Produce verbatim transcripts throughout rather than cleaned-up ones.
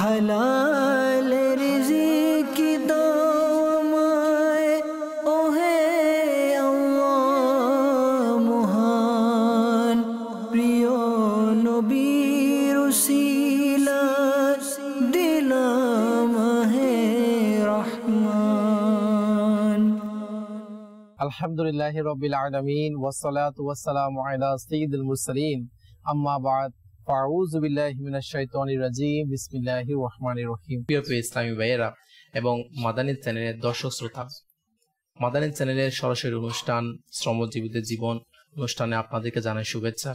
হালাল রিজিক দাও আমায় ওহে আল্লাহ মহান, প্রিয় নবীর উসিলা দিলাম হে রহমান। আলহামদুলিল্লাহি রাব্বিল আলামিন ওয়াস সালাতু ওয়াস সালামু আলা সাইয়্যিদুল মুরসালিন আম্মা বা'দ। এবং মাদানী চ্যানেলের দর্শক শ্রোতা, মাদানী চ্যানেলের সরাসরি অনুষ্ঠান শ্রমজীবীদের জীবন অনুষ্ঠানে আপনাদেরকে জানাই শুভেচ্ছা।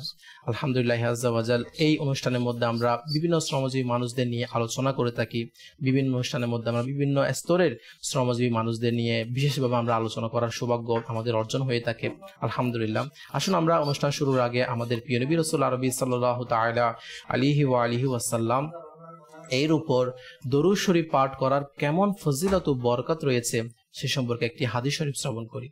আলহামদুলিল্লাহ আজ্জা ওয়াজাল, এই অনুষ্ঠানের মধ্যে আমরা বিভিন্ন শ্রমজীবী মানুষদের নিয়ে আলোচনা করে থাকি। বিভিন্ন অনুষ্ঠানের মধ্যে আমরা বিভিন্ন স্তরের শ্রমজীবী মানুষদের নিয়ে বিশেষভাবে আমরা আলোচনা করার সৌভাগ্য আমাদের অর্জন হয়ে থাকে, আলহামদুলিল্লাহ। আসুন আমরা অনুষ্ঠান শুরুর আগে আমাদের প্রিয় নবী রাসূল আরবি সাল্লাল্লাহু তাআলা আলাইহি ওয়া আলিহি ওয়াসাল্লাম এর উপর দরুদ শরীফ পাঠ করার কেমন ফজিলত ও বরকত রয়েছে সে সম্পর্কে একটি হাদিস শরীফ শ্রবণ করি।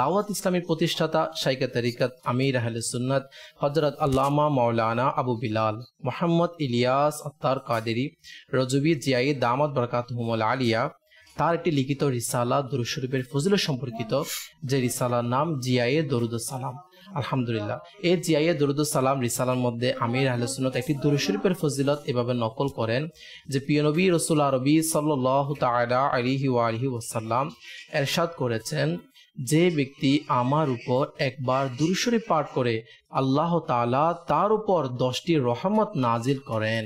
দাওয়াত ইসলামের প্রতিষ্ঠাতা শাইখে তরিকত আমির আহলে সুন্নাত হযরত আল্লামা মাওলানা আবু বিলাল মোহাম্মদ ইলিয়াস আত্তার কাদেরী রজবি জিয়াই দামাত বরকাতুহুমুল আলিয়া তার একটি লিখিত রিসালা দরুদ শরীফের ফজিলত সম্পর্কিত, যে রিসালার নাম জিয়ায়ে দরুদ সালাম। আলহামদুলিল্লাহ, এই জিয়ায়ে দরুদ সালাম রিসালার মধ্যে আমির আহলে সুন্নাত একটি দরুদ শরীফের ফজিলত এভাবে নকল করেন যে প্রিয় নবী রাসূল আরবি সাল্লাল্লাহু তাআলা আলাইহি ওয়া আলিহি ওয়াসাল্লাম ইরশাদ করেছেন, যে ব্যক্তি আমার উপর একবার দরুদ শরীফ পাঠ করে আল্লাহ তাআলা তার উপর দশটি রহমত নাজিল করেন।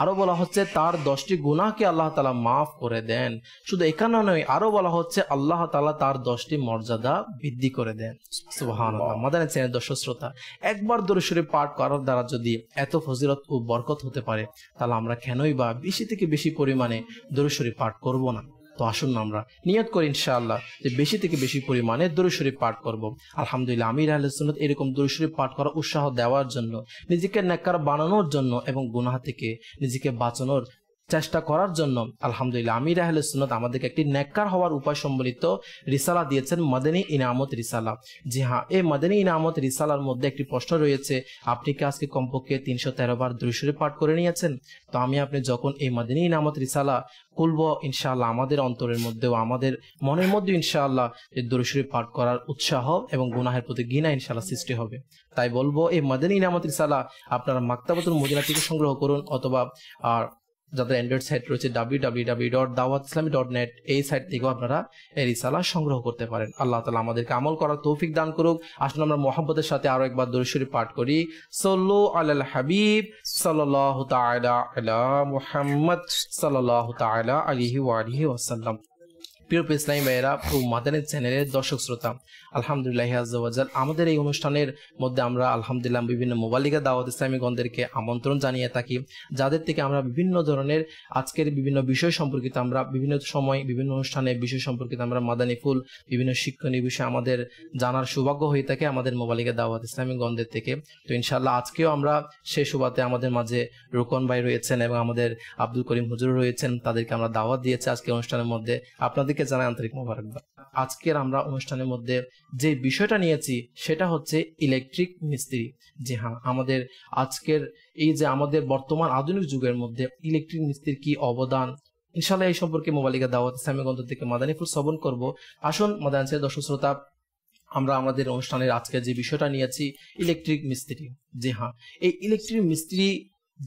আরো বলা হচ্ছে তার দশটি গুনাহকে আল্লাহ তাআলা মাফ করে দেন। শুধু এখানে নয়, আরো বলা হচ্ছে আল্লাহ তাআলা তার দশটি মর্যাদা বৃদ্ধি করে দেন। সুবহানাল্লাহ। মাদানী চ্যানেলের দর্শক শ্রোতা, একবার দরুদ শরীফ পাঠ করার দ্বারা যদি এত ফজিলত ও বরকত হতে পারে, তাহলে আমরা কেনই বা বেশি থেকে বেশি পরিমাণে দরুদ শরীফ পাঠ করব না? তো আসুন আমরা নিয়ত করি ইনশাআল্লাহ যে বেশি থেকে বেশি পরিমাণে দরুদ শরীফ পাঠ করব। আলহামদুলিল্লাহ, আমির আহলে সুন্নাত এরকম দরুদ শরীফ পাঠ করার উৎসাহ দেওয়ার জন্য, নিজেকে নেককার বানানোর জন্য এবং গুনাহ থেকে নিজেকে বাঁচানোর চেষ্টা করার জন্য আলহামদুলিল্লাহ আমির আহলে সুন্নাত আমাদেরকে একটি নেককার হওয়ার উপায় সম্বলিত রিসালা দিয়েছেন, মাদানী ইনামত রিসালা। জি হ্যাঁ, এই মাদানী ইনামত রিসালার মধ্যে একটি প্রশ্ন রয়েছে, আপনি কি আজকে কমপক্ষে তিনশো তেরো বার দরুদ শরীফ পাঠ করে নিয়েছেন? তো আমি আপনি যখন এই মাদানী ইনামত রিসালা খুলব ইনশাআল্লাহ আমাদের অন্তরের মধ্যেও আমাদের মনের মধ্যেও ইনশাআল্লাহ এই দরুদ শরীফ পাঠ করার উৎসাহ এবং গুনাহের প্রতি ঘৃণা ইনশাআল্লাহ সৃষ্টি হবে। তাই বলবো এই মাদানী ইনামত রিসালা আপনারা মাকতাবাতুল মদিনা থেকে সংগ্রহ করুন, অথবা আর যাদের অ্যান্ড্রয়েড সাইট রয়েছে W W W dot Dawat Islami dot net, এই সাইট থেকেও আপনারা এই রিসালা সংগ্রহ করতে পারেন। আল্লাহ তাআলা আমাদেরকে আমল করার তৌফিক দান করুক। আসুন আমরা মুহাব্বতের সাথে আরো একবার দরুদ শরীফ পাঠ করি। সাল্লু আলাল হাবিব সাল্লাল্লাহু তাআলা আলা মুহাম্মদ সাল্লাল্লাহু তাআলা আলাইহি ওয়া আলিহি ওয়াসাল্লাম। প্রিয় ইসলামী ভাইয়েরা ও মাদানী চ্যানেলের দর্শক শ্রোতা, আলহামদুলিল্লাহ আজ্জা ওয়াজাল আমাদের এই অনুষ্ঠানের মধ্যে আমরা আলহামদুলিল্লাহ বিভিন্ন মুবালিগা দাওয়াত ইসলামী গণদেরকে আমন্ত্রণ জানিয়ে থাকি, যাদের থেকে আমরা বিভিন্ন ধরনের আজকের বিভিন্ন বিষয় সম্পর্কিত আমরা বিভিন্ন সময় বিভিন্ন অনুষ্ঠানে বিষয় সম্পর্কিত আমরা মাদানী ফুল বিভিন্ন শিক্ষণীয় বিষয় আমাদের জানার সৌভাগ্য হয়ে থাকে আমাদের মুবালিগা দাওয়াত ইসলামী গণদের থেকে। তো ইনশাআল্লাহ আজকেও আমরা সেই সুবাদে আমাদের মাঝে রোকন ভাই রয়েছেন এবং আমাদের আব্দুল করিম হুজুর রয়েছেন, তাদেরকে আমরা দাওয়াত দিয়েছি আজকে অনুষ্ঠানের মধ্যে। আপনাদের জানাই আন্তরিক মোবারকবাদ। আজকের আমরা অনুষ্ঠানের মধ্যে যে বিষয়টা নিয়েছি সেটা হচ্ছে ইলেকট্রিক মিস্ত্রি। জি হ্যাঁ, আমাদের আজকের এই যে আমাদের বর্তমান আধুনিক যুগের মধ্যে ইলেকট্রিক মিস্ত্রির কি অবদান, ইনশাআল্লাহ এই সম্পর্কে মুবালিগা দাওয়াত ইসলামী গন্থ থেকে মাদানী ফুল শ্রবণ করব। আসুন মাদানী চ্যানেলের দর্শক শ্রোতা আমরা আমাদের অনুষ্ঠানের আজকের যে বিষয়টা নিয়েছি ইলেকট্রিক মিস্ত্রি। জি হ্যাঁ, এই ইলেকট্রিক মিস্ত্রি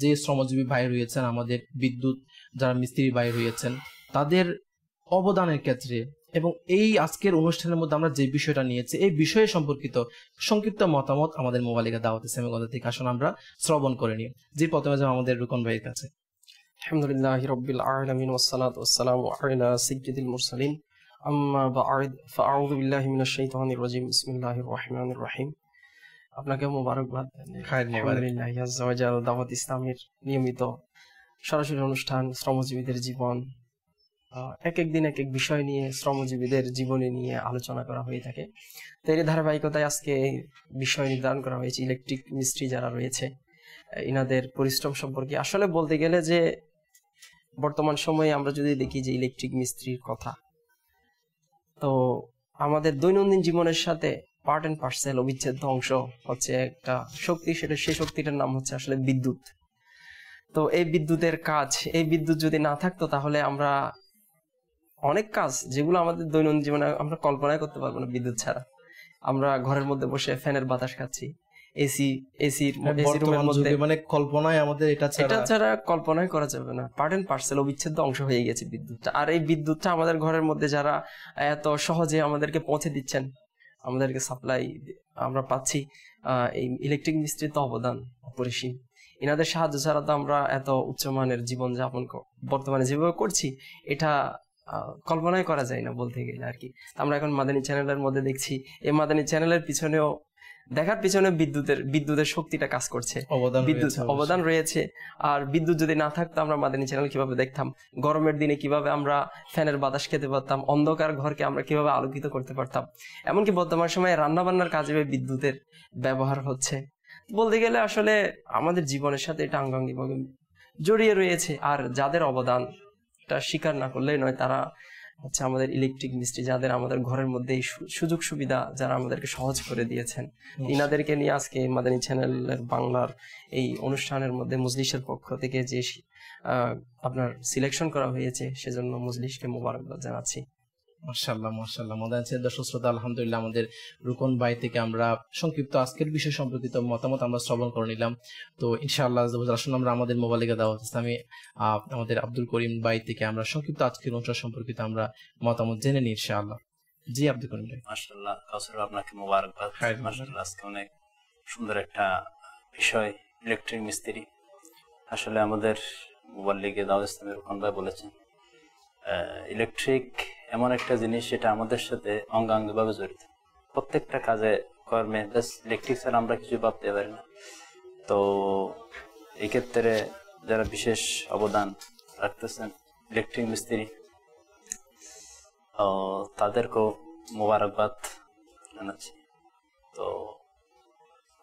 যে শ্রমজীবী ভাই রয়েছেন আমাদের বিদ্যুৎ যারা মিস্ত্রি ভাই রয়েছেন তাদের অবদানের ক্ষেত্রে এবং এই আজকের অনুষ্ঠানের মধ্যে আমরা যে বিষয়টা নিয়েছি এই বিষয়ে সম্পর্কিত সংক্ষিপ্ত মতামত আমাদের মুবালিগা দাওয়াত ইসলামী গন্থ থেকে আসুন আমরা শ্রবণ করে নিই। যে প্রথমে যাব আমাদের রুকন ভাইয়ের কাছে। আলহামদুলিল্লাহি রাব্বিল আলামিন ওয়াসসালাতু ওয়াসসালামু আলা সাইয়্যিদিল মুরসালিন আম্মা বা'দ ফাআউযু বিল্লাহি মিনাশ শাইতানির রাজীম বিসমিল্লাহির রহমানির রহিম। আপনাকে মোবারকবাদ। আলহামদুলিল্লাহি আজ্জা ওয়াজাল দাওয়াত ইসলামীর নিয়মিত সরাসরি অনুষ্ঠান শ্রমজীবীদের জীবন, এক একদিন এক এক বিষয় নিয়ে শ্রমজীবীদের জীবনে নিয়ে আলোচনা করা হয়ে থাকে। তো এর ধারাবাহিকতায় আজকে এই বিষয় নির্ধারণ করা হয়েছে ইলেকট্রিক মিস্ত্রি যারা রয়েছে ইনাদের পরিশ্রম সম্পর্কে। আসলে বলতে গেলে যে বর্তমান সময়ে আমরা যদি দেখি যে ইলেকট্রিক মিস্ত্রির কথা, তো আমাদের দৈনন্দিন জীবনের সাথে পার্ট অ্যান্ড পার্সেল অবিচ্ছেদ্য অংশ হচ্ছে একটা শক্তি, সেটা সেই শক্তিটার নাম হচ্ছে আসলে বিদ্যুৎ। তো এই বিদ্যুতের কাজ, এই বিদ্যুৎ যদি না থাকতো তাহলে আমরা অনেক কাজ যেগুলো আমাদের দৈনন্দিন জীবনে আমরা কল্পনাই করতে পারবো না বিদ্যুৎ ছাড়া। আমরা ঘরের মধ্যে বসে ফ্যানের বাতাস খাচ্ছি, এসি এসির মানে কল্পনায় আমাদের এটা ছাড়া কল্পনাই করা যাবে না। পার্ট এন্ড পার্সেল, অবিচ্ছেদ্য অংশ হয়ে গেছে বিদ্যুৎটা। আর এই বিদ্যুৎটা আমাদের ঘরের মধ্যে যারা এত সহজে আমাদেরকে পৌঁছে দিচ্ছেন, আমাদেরকে সাপ্লাই আমরা পাচ্ছি, এই ইলেকট্রিক মিস্ত্রির তো অবদান অপরিসীম। এনাদের সাহায্য ছাড়া তো আমরা এত উচ্চমানের জীবন যাপন বর্তমানে যেভাবে করছি এটা কল্পনাই করা যায় না বলতে গেলে আর কি। আমরা এখন মাদানী চ্যানেলের মধ্যে দেখছি, এই মাদানী চ্যানেলের পিছনেও দেখার পিছনে বিদ্যুতের বিদ্যুতের শক্তিটা কাজ করছে, বিদ্যুৎ অবদান রয়েছে। আর বিদ্যুৎ যদি না থাকতো আমরা মাদানী চ্যানেল কিভাবে দেখতাম, গরমের দিনে কিভাবে আমরা ফ্যানের বাতাস খেতে পারতাম, অন্ধকার ঘরকে আমরা কিভাবে আলোকিত করতে পারতাম। এমনকি বর্তমান সময়ে রান্না বান্নার কাজে বিদ্যুতের ব্যবহার হচ্ছে। বলতে গেলে আসলে আমাদের জীবনের সাথে এটা আঙ্গাঙ্গিভাবে জড়িয়ে রয়েছে। আর যাদের অবদানটা স্বীকার না করলেই নয়, তারা হচ্ছে আমাদের ইলেকট্রিক মিস্ত্রি, যাদের আমাদের ঘরের মধ্যে সুযোগ সুবিধা যারা আমাদেরকে সহজ করে দিয়েছেন। ইনাদেরকে নিয়ে আজকে মাদানী চ্যানেলের বাংলার এই অনুষ্ঠানের মধ্যে মজলিসের পক্ষ থেকে যে আপনার সিলেকশন করা হয়েছে সেজন্য মজলিসকে মোবারকবাদ জানাচ্ছি। মাশাআল্লাহ মাশাআল্লাহ। মাদানী চ্যানেলের দর্শক শ্রোতা, আলহামদুলিল্লাহ আমাদের রুকন ভাই থেকে আমরা সংক্ষিপ্ত আজকের বিষয় সম্পর্কিত মতামত আমরা শ্রবণ করে নিলাম। তো ইনশাআল্লাহ আসুন আমরা আমাদের মোবাইলে দাওয়াত ইসলামী আমাদের আব্দুল করিম ভাই থেকে আমরা সংক্ষিপ্ত আজকের অনুষ্ঠান সম্পর্কিত আমরা মতামত জেনে নিই ইনশাআল্লাহ। জি আব্দুল করিম ভাই। মাশাআল্লাহ কাউসার, আপনাকে মোবারকবাদ। মাশাআল্লাহ আজকে অনেক সুন্দর একটা বিষয় ইলেকট্রিক মিস্ত্রি। আসলে আমাদের মোবাইলে দাওয়াত ইসলামী রুকন ভাই বলেছেন ইলেকট্রিক এমন একটা জিনিস যেটা আমাদের সাথে অঙ্গাঙ্গিভাবে জড়িত। প্রত্যেকটা কাজে কর্মে ইলেকট্রিক ছাড়া আমরা কিছু ভাবতে পারি না। তো এক্ষেত্রে যারা বিশেষ অবদান রাখতেছেন ইলেকট্রিক মিস্ত্রি, তাদেরকেও মোবারকবাদ জানাচ্ছি। তো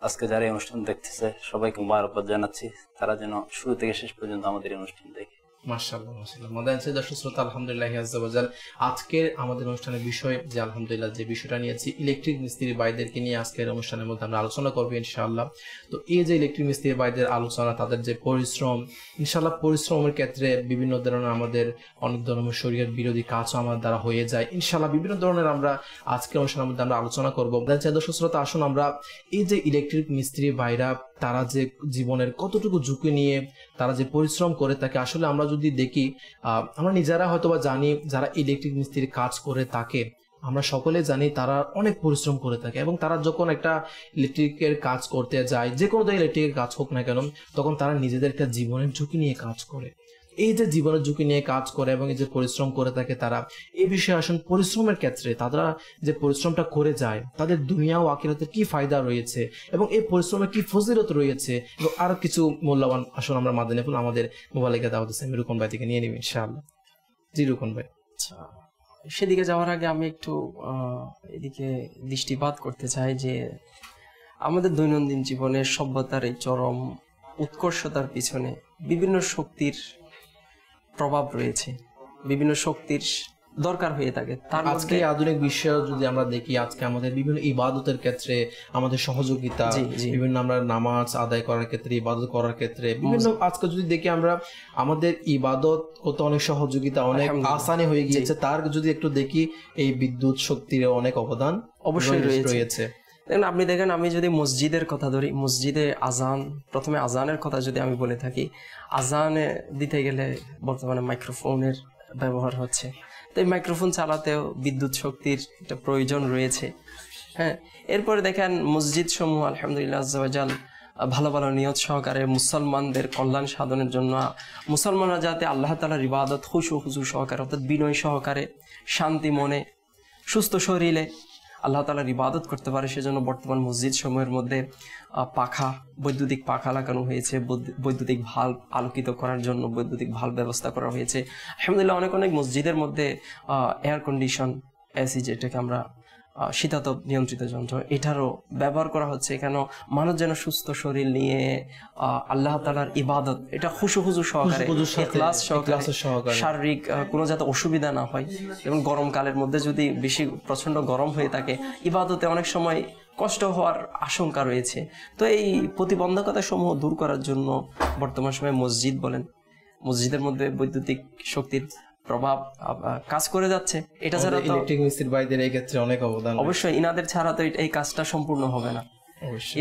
আজকে যারা এই অনুষ্ঠান দেখতেছে সবাইকে মোবারকবাদ জানাচ্ছি, তারা যেন শুরু থেকে শেষ পর্যন্ত আমাদের এই অনুষ্ঠান দেখে। মাশাআল্লাহ মাশাআল্লাহ। মাদানী দর্শক শ্রোতা, আলহামদুলিল্লাহ আজ্জা ওয়াজাল আজকের আমাদের অনুষ্ঠানের বিষয় যে আলহামদুলিল্লাহ যে বিষয়টা নিয়েছি ইলেকট্রিক মিস্ত্রি ভাইদেরকে নিয়ে আজকের অনুষ্ঠানের মধ্যে আমরা আলোচনা করবো ইনশাআল্লাহ। তো এই যে ইলেকট্রিক মিস্ত্রি ভাইদের আলোচনা, তাদের যে পরিশ্রম ইনশাআল্লাহ, পরিশ্রমের ক্ষেত্রে বিভিন্ন ধরনের আমাদের অনেক ধরনের শরীরের বিরোধী কাজও আমার দ্বারা হয়ে যায় ইনশাআল্লাহ। বিভিন্ন ধরনের আমরা আজকের অনুষ্ঠানের মধ্যে আমরা আলোচনা করবো। মাদানী দর্শক শ্রোতা, আসুন আমরা এই যে ইলেকট্রিক মিস্ত্রি ভাইরা তারা যে জীবনের কতটুকু ঝুঁকি নিয়ে তারা যে পরিশ্রম করে থাকে, আসলে আমরা যদি দেখি আমরা নিজেরা হয়তো বা জানি যারা ইলেকট্রিক মিস্ত্রির কাজ করে থাকে আমরা সকলে জানি তারা অনেক পরিশ্রম করে থাকে। এবং তারা যখন একটা ইলেকট্রিকের কাজ করতে যায়, যে কোনো ইলেকট্রিকের কাজ হোক না কেন, তখন তারা নিজেদের একটা জীবনের ঝুঁকি নিয়ে কাজ করে। এই যে জীবনের ঝুঁকি নিয়ে কাজ করে এবং এই যে পরিশ্রম করে থাকে তারা, এই বিষয়ে আসুন পরিশ্রমের ক্ষেত্রে তারা যে পরিশ্রমটা করে যায় তাদের দুনিয়া ও আখিরাতের কি ফায়দা রয়েছে এবং এই পরিশ্রমের কি ফজিলত রয়েছে এবং আরো কিছু মূল্যবান আসুন আমরা মাদানী ফুল আমাদের মোবাইলে দাওয়াত ইসলামী রুকন ভাই থেকে নিয়ে নিব ইনশাআল্লাহ। জি রুকন ভাই। আচ্ছা, সেদিকে যাওয়ার আগে আমি একটু এদিকে দৃষ্টিপাত করতে চাই যে আমাদের দৈনন্দিন জীবনে সভ্যতার এই চরম উৎকর্ষতার পিছনে বিভিন্ন শক্তির প্রভাব রয়েছে, বিভিন্ন শক্তির দরকার হয়ে থাকে। তার আজকে আধুনিক বিশ্বে যদি আমরা দেখি আজকে আমাদের বিভিন্ন ইবাদতের ক্ষেত্রে আমাদের সহযোগিতা, বিভিন্ন আমরা নামাজ আদায় করার ক্ষেত্রে, ইবাদত করার ক্ষেত্রে বিভিন্ন আজকে যদি দেখি আমরা আমাদের ইবাদত কত অনেক সহযোগিতা অনেক আসানি হয়ে গিয়েছে। তার যদি একটু দেখি এই বিদ্যুৎ শক্তির অনেক অবদান অবশ্যই রয়েছে। আপনি দেখেন, আমি যদি মসজিদের কথা ধরি, মসজিদে আজান, প্রথমে আজানের কথা যদি আমি বলে থাকি, আজানে দিতে গেলে বর্তমানে মাইক্রোফোনের ব্যবহার হচ্ছে। তো এই মাইক্রোফোন চালাতেও বিদ্যুৎ শক্তির একটা প্রয়োজন রয়েছে। হ্যাঁ, এরপরে দেখেন মসজিদ সমূহ আলহামদুলিল্লাহ আজ্জা ওয়াজাল ভালো ভালো নিয়ত সহকারে মুসলমানদের কল্যাণ সাধনের জন্য, মুসলমানরা যাতে আল্লাহ তাআলার ইবাদত খুশু খুশু সহকারে অর্থাৎ বিনয় সহকারে শান্তি মনে সুস্থ শরীরে আল্লাহ তাআলার ইবাদত করতে পারে সেজন্য বর্তমান মসজিদ সমূহের মধ্যে পাখা, বৈদ্যুতিক পাখা লাগানো হয়েছে, বৈদ্যুতিক ভাল্ব আলোকিত করার জন্য বৈদ্যুতিক ভাল্ব ব্যবস্থা করা হয়েছে। আলহামদুলিল্লাহ অনেক অনেক মসজিদের মধ্যে এয়ার কন্ডিশন, এসি যেটাকে আমরা শীতাতপ নিয়ন্ত্রিত যন্ত্র, এটারও ব্যবহার করা হচ্ছে। কেন? মানুষ যেন সুস্থ শরীর নিয়ে আল্লাহ তাআলার ইবাদত এটা খুশু খুশু সহকারে শারীরিক কোনো যাতে অসুবিধা না হয়। এবং গরমকালের মধ্যে যদি বেশি প্রচন্ড গরম হয়ে থাকে, ইবাদতে অনেক সময় কষ্ট হওয়ার আশঙ্কা রয়েছে। তো এই প্রতিবন্ধকতা সমূহ দূর করার জন্য বর্তমান সময়ে মসজিদ বলেন, মসজিদের মধ্যে বৈদ্যুতিক শক্তির প্রভাব কাজ করে যাচ্ছে। এটা ছাড়া ইলেকট্রিক মিস্ত্রির ভাইদের এই ক্ষেত্রে অনেক অবদান, অবশ্যই ইনাদের ছাড়া তো এই কাজটা সম্পূর্ণ হবে না।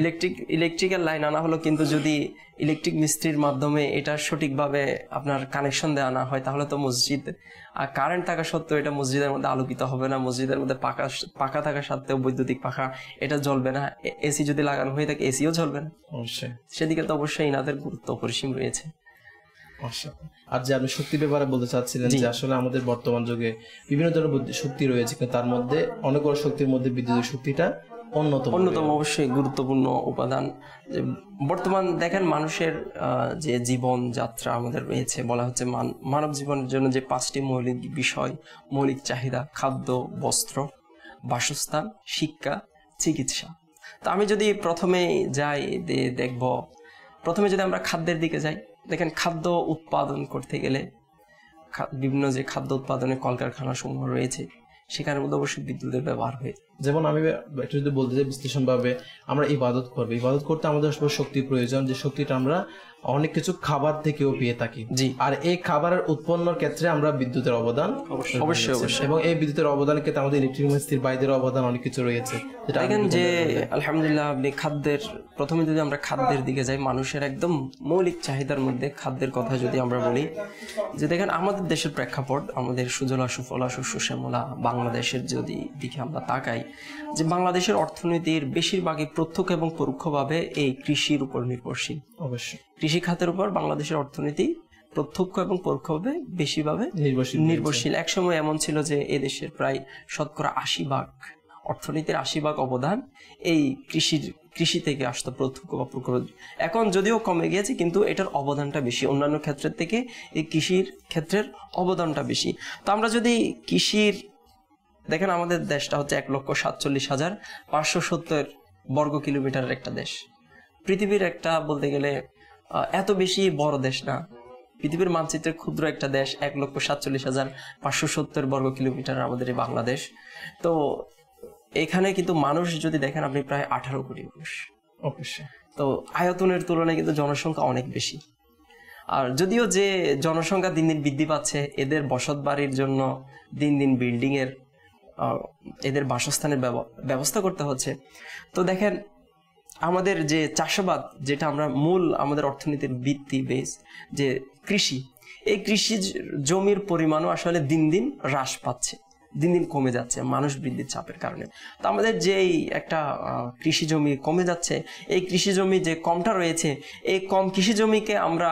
ইলেকট্রিক ইলেকট্রিক্যাল লাইন আনা হলো, কিন্তু যদি ইলেকট্রিক মিস্ত্রির মাধ্যমে এটা সঠিকভাবে আপনার কানেকশন দেওয়া না হয় তাহলে তো মসজিদ কারেন্ট থাকা সত্ত্বেও এটা মসজিদের মধ্যে আলোকিত হবে না, মসজিদের মধ্যে পাকা পাকা থাকা সত্ত্বেও বৈদ্যুতিক পাখা এটা জ্বলবে না, এসি যদি লাগানো হয়ে থাকে এসিও জ্বলবে না। অবশ্যই সেদিকে তো অবশ্যই ইনাদের গুরুত্ব অপরিসীম রয়েছে। আর যে আপনি শক্তির ব্যাপারে বলতে চাচ্ছিলেন যে আসলে আমাদের বর্তমান যুগে বিভিন্ন ধরনের শক্তি রয়েছে, তার মধ্যে অনেক বড় শক্তির মধ্যে বিদ্যুৎ শক্তিটা অন্যতম অন্যতম অবশ্যই গুরুত্বপূর্ণ উপাদান। যে বর্তমান দেখেন মানুষের যে জীবন যাত্রা আমাদের রয়েছে, বলা হচ্ছে মানব জীবনের জন্য যে পাঁচটি মৌলিক বিষয়, মৌলিক চাহিদা, খাদ্য, বস্ত্র, বাসস্থান, শিক্ষা, চিকিৎসা। তা আমি যদি প্রথমে যাই দেখব, প্রথমে যদি আমরা খাদ্যের দিকে যাই, দেখেন খাদ্য উৎপাদন করতে গেলে বিভিন্ন যে খাদ্য উৎপাদনের কলকারখানা সমূহ রয়েছে সেখানের মধ্যে অবশ্যই বিদ্যুতের ব্যবহার হয়। যেমন আমি একটু যদি বলতে চাই বিশ্লেষণ ভাবে, আমরা ইবাদত করবো, ইবাদত করতে আমাদের শক্তি প্রয়োজন, যে শক্তিটা আমরা অনেক কিছু খাবার থেকেও পেয়ে থাকি। জি, আর এই খাবারের উৎপন্ন ক্ষেত্রে আমরা বিদ্যুতের অবদান অবশ্যই অবশ্যই, এবং এই বিদ্যুতের অবদানের ক্ষেত্রে আমাদের ইলেকট্রিক মিস্ত্রির বাইরের অবদান অনেক কিছু রয়েছে। দেখেন যে আলহামদুলিল্লাহ আপনি খাদ্যের প্রথমে যদি আমরা খাদ্যের দিকে যাই, মানুষের একদম মৌলিক চাহিদার মধ্যে খাদ্যের কথা যদি আমরা বলি, যে দেখেন আমাদের দেশের প্রেক্ষাপট, আমাদের সুজলা সুফলা শস্য শ্যামলা বাংলাদেশের যদি দিকে আমরা তাকাই, যে বাংলাদেশের অর্থনীতির বেশিরভাগই প্রত্যক্ষ এবং পরোক্ষভাবে এই কৃষির উপর নির্ভরশীল। অবশ্যই কৃষি খাতের উপর বাংলাদেশের অর্থনীতি প্রত্যক্ষ এবং পরোক্ষভাবে বেশিভাবে নির্ভরশীল। একসময় এমন ছিল যে এদেশের প্রায় শতকরা আশি ভাগ অর্থনীতির আশি ভাগ অবদান এই কৃষির কৃষি থেকে আসতো প্রত্যক্ষ বা পরোক্ষ। এখন যদিও কমে গিয়েছে কিন্তু এটার অবদানটা বেশি, অন্যান্য ক্ষেত্রের থেকে এই কৃষির ক্ষেত্রের অবদানটা বেশি। তো আমরা যদি কৃষির দেখেন, আমাদের দেশটা হচ্ছে এক লক্ষ সাতচল্লিশ হাজার পাঁচশো সত্তর বর্গ কিলোমিটারের একটা দেশ, পৃথিবীর একটা বলতে গেলে এত বেশি বড় দেশ না, পৃথিবীর মানচিত্রের ক্ষুদ্র একটা দেশ, এক লক্ষ সাতচল্লিশ হাজার পাঁচশো সত্তর বর্গ কিলোমিটার আমাদের এই বাংলাদেশ। তো এখানে কিন্তু মানুষ যদি দেখেন আপনি প্রায় আঠারো কোটি মানুষ, তো আয়তনের তুলনায় কিন্তু জনসংখ্যা অনেক বেশি। আর যদিও যে জনসংখ্যা দিন দিন বৃদ্ধি পাচ্ছে, এদের বসত বাড়ির জন্য দিন দিন বিল্ডিং এর এদের বাসস্থানের ব্যবস্থা করতে হচ্ছে। তো দেখেন আমাদের যে চাষাবাদ, যেটা আমরা মূল আমাদের অর্থনীতির ভিত্তি বেস যে কৃষি, এই কৃষি জমির পরিমাণও আসলে দিন দিন হ্রাস পাচ্ছে, দিন দিন কমে যাচ্ছে মানুষ বৃদ্ধির চাপের কারণে। তো আমাদের যেই একটা কৃষি জমি কমে যাচ্ছে, এই কৃষি জমি যে কমটা রয়েছে, এই কম কৃষি জমিকে আমরা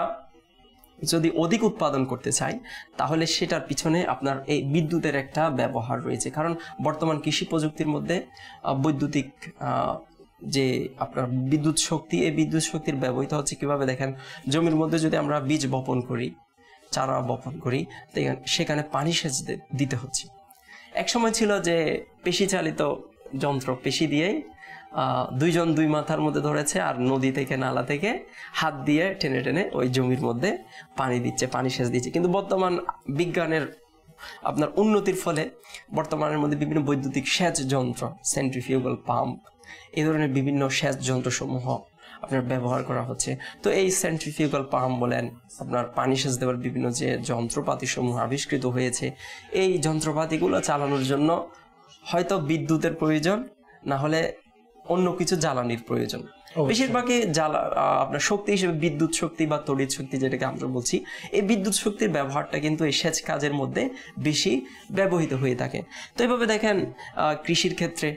যদি অধিক উৎপাদন করতে চাই তাহলে সেটার পিছনে আপনার এই বিদ্যুতের একটা ব্যবহার রয়েছে। কারণ বর্তমান কৃষি প্রযুক্তির মধ্যে বৈদ্যুতিক যে আপনার বিদ্যুৎ শক্তি, এই বিদ্যুৎ শক্তির ব্যবহৃত হচ্ছে কিভাবে দেখেন, জমির মধ্যে যদি আমরা বীজ বপন করি, চারা বপন করি, সেখানে পানি সেচ দিতে হচ্ছে। এক সময় ছিল যে পেশি চালিত যন্ত্র, পেশি দিয়ে দুইজন দুই মাথার মধ্যে ধরেছে আর নদী থেকে নালা থেকে হাত দিয়ে টেনে টেনে ওই জমির মধ্যে পানি দিচ্ছে, পানি সেচ দিচ্ছে। কিন্তু বর্তমান বিজ্ঞানের আপনার উন্নতির ফলে বর্তমানের মধ্যে বিভিন্ন বৈদ্যুতিক সেচ যন্ত্র, সেন্ট্রিফিউগাল পাম্প, এই ধরনের বিভিন্ন সেচ যন্ত্রসমূহ আপনার ব্যবহার করা হচ্ছে। তো এই সেন্ট্রিফিউগাল পাম্প বলেন, আপনার পানি সেচ দেওয়ার বিভিন্ন যে যন্ত্রপাতিসমূহ আবিষ্কৃত হয়েছে, এই যন্ত্রপাতিগুলো চালানোর জন্য হয়তো বিদ্যুতের প্রয়োজন, না হলে অন্য কিছু জ্বালানির প্রয়োজন। বেশিরভাগই জ্বালা আপনার শক্তি হিসেবে বিদ্যুৎ শক্তি বা তড়িৎ শক্তি যেটাকে আমরা বলছি, এই বিদ্যুৎ শক্তির ব্যবহারটা কিন্তু এই সেচ কাজের মধ্যে বেশি ব্যবহৃত হয়ে থাকে। তো এইভাবে দেখেন কৃষির ক্ষেত্রে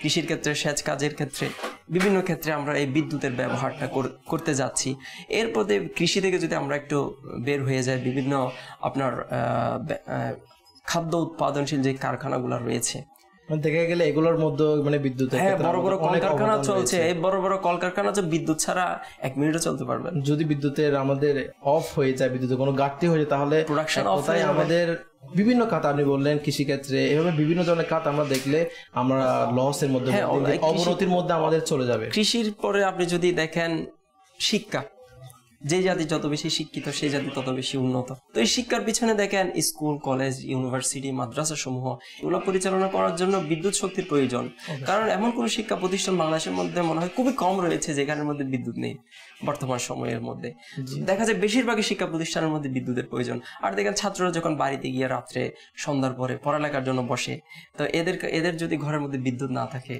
কৃষির ক্ষেত্রে সেচ কাজের ক্ষেত্রে বিভিন্ন ক্ষেত্রে আমরা এই বিদ্যুতের ব্যবহারটা করতে যাচ্ছি। এরপরে কৃষি থেকে যদি আমরা একটু বের হয়ে যাই, বিভিন্ন আপনার খাদ্য উৎপাদনশীল যে কারখানাগুলো রয়েছে, দেখা গেলে এগুলোর মধ্যে মানে বিদ্যুৎ, হ্যাঁ বড় বড় কলকারখানা চলছে, এই বড় বড় কলকারখানা যে বিদ্যুৎ ছাড়া এক মিনিটও চলতে পারবে না। যদি বিদ্যুতের আমাদের অফ হয়ে যায়, বিদ্যুতের কোনো ঘাটতি হয়ে যায়, তাহলে প্রোডাকশন অফ হয়ে আমাদের বিভিন্ন খাত, আপনি বললেন কৃষিক্ষেত্রে, এভাবে বিভিন্ন ধরনের খাত আমরা দেখলে আমরা লসের মধ্যে, অবনতির মধ্যে আমাদের চলে যাবে। কৃষির পরে আপনি যদি দেখেন শিক্ষা, যে জাতি যত বেশি শিক্ষিত সেই জাতি তত বেশি উন্নত। তো এই শিক্ষার পিছনে দেখেন স্কুল, কলেজ, ইউনিভার্সিটি, মাদ্রাসা সমূহ এগুলো পরিচালনা করার জন্য বিদ্যুৎ শক্তির প্রয়োজন, কারণ এমন কোন শিক্ষা প্রতিষ্ঠান বাংলাদেশের মধ্যে মনে হয় খুবই কম রয়েছে যেখানের মধ্যে বিদ্যুৎ নেই। বর্তমান সময়ের মধ্যে দেখা যায় বেশিরভাগই শিক্ষা প্রতিষ্ঠানের মধ্যে বিদ্যুতের প্রয়োজন। আর দেখেন ছাত্ররা যখন বাড়িতে গিয়ে রাত্রে সন্ধ্যার পরে পড়ালেখার জন্য বসে, তো এদের এদের যদি ঘরের মধ্যে বিদ্যুৎ না থাকে,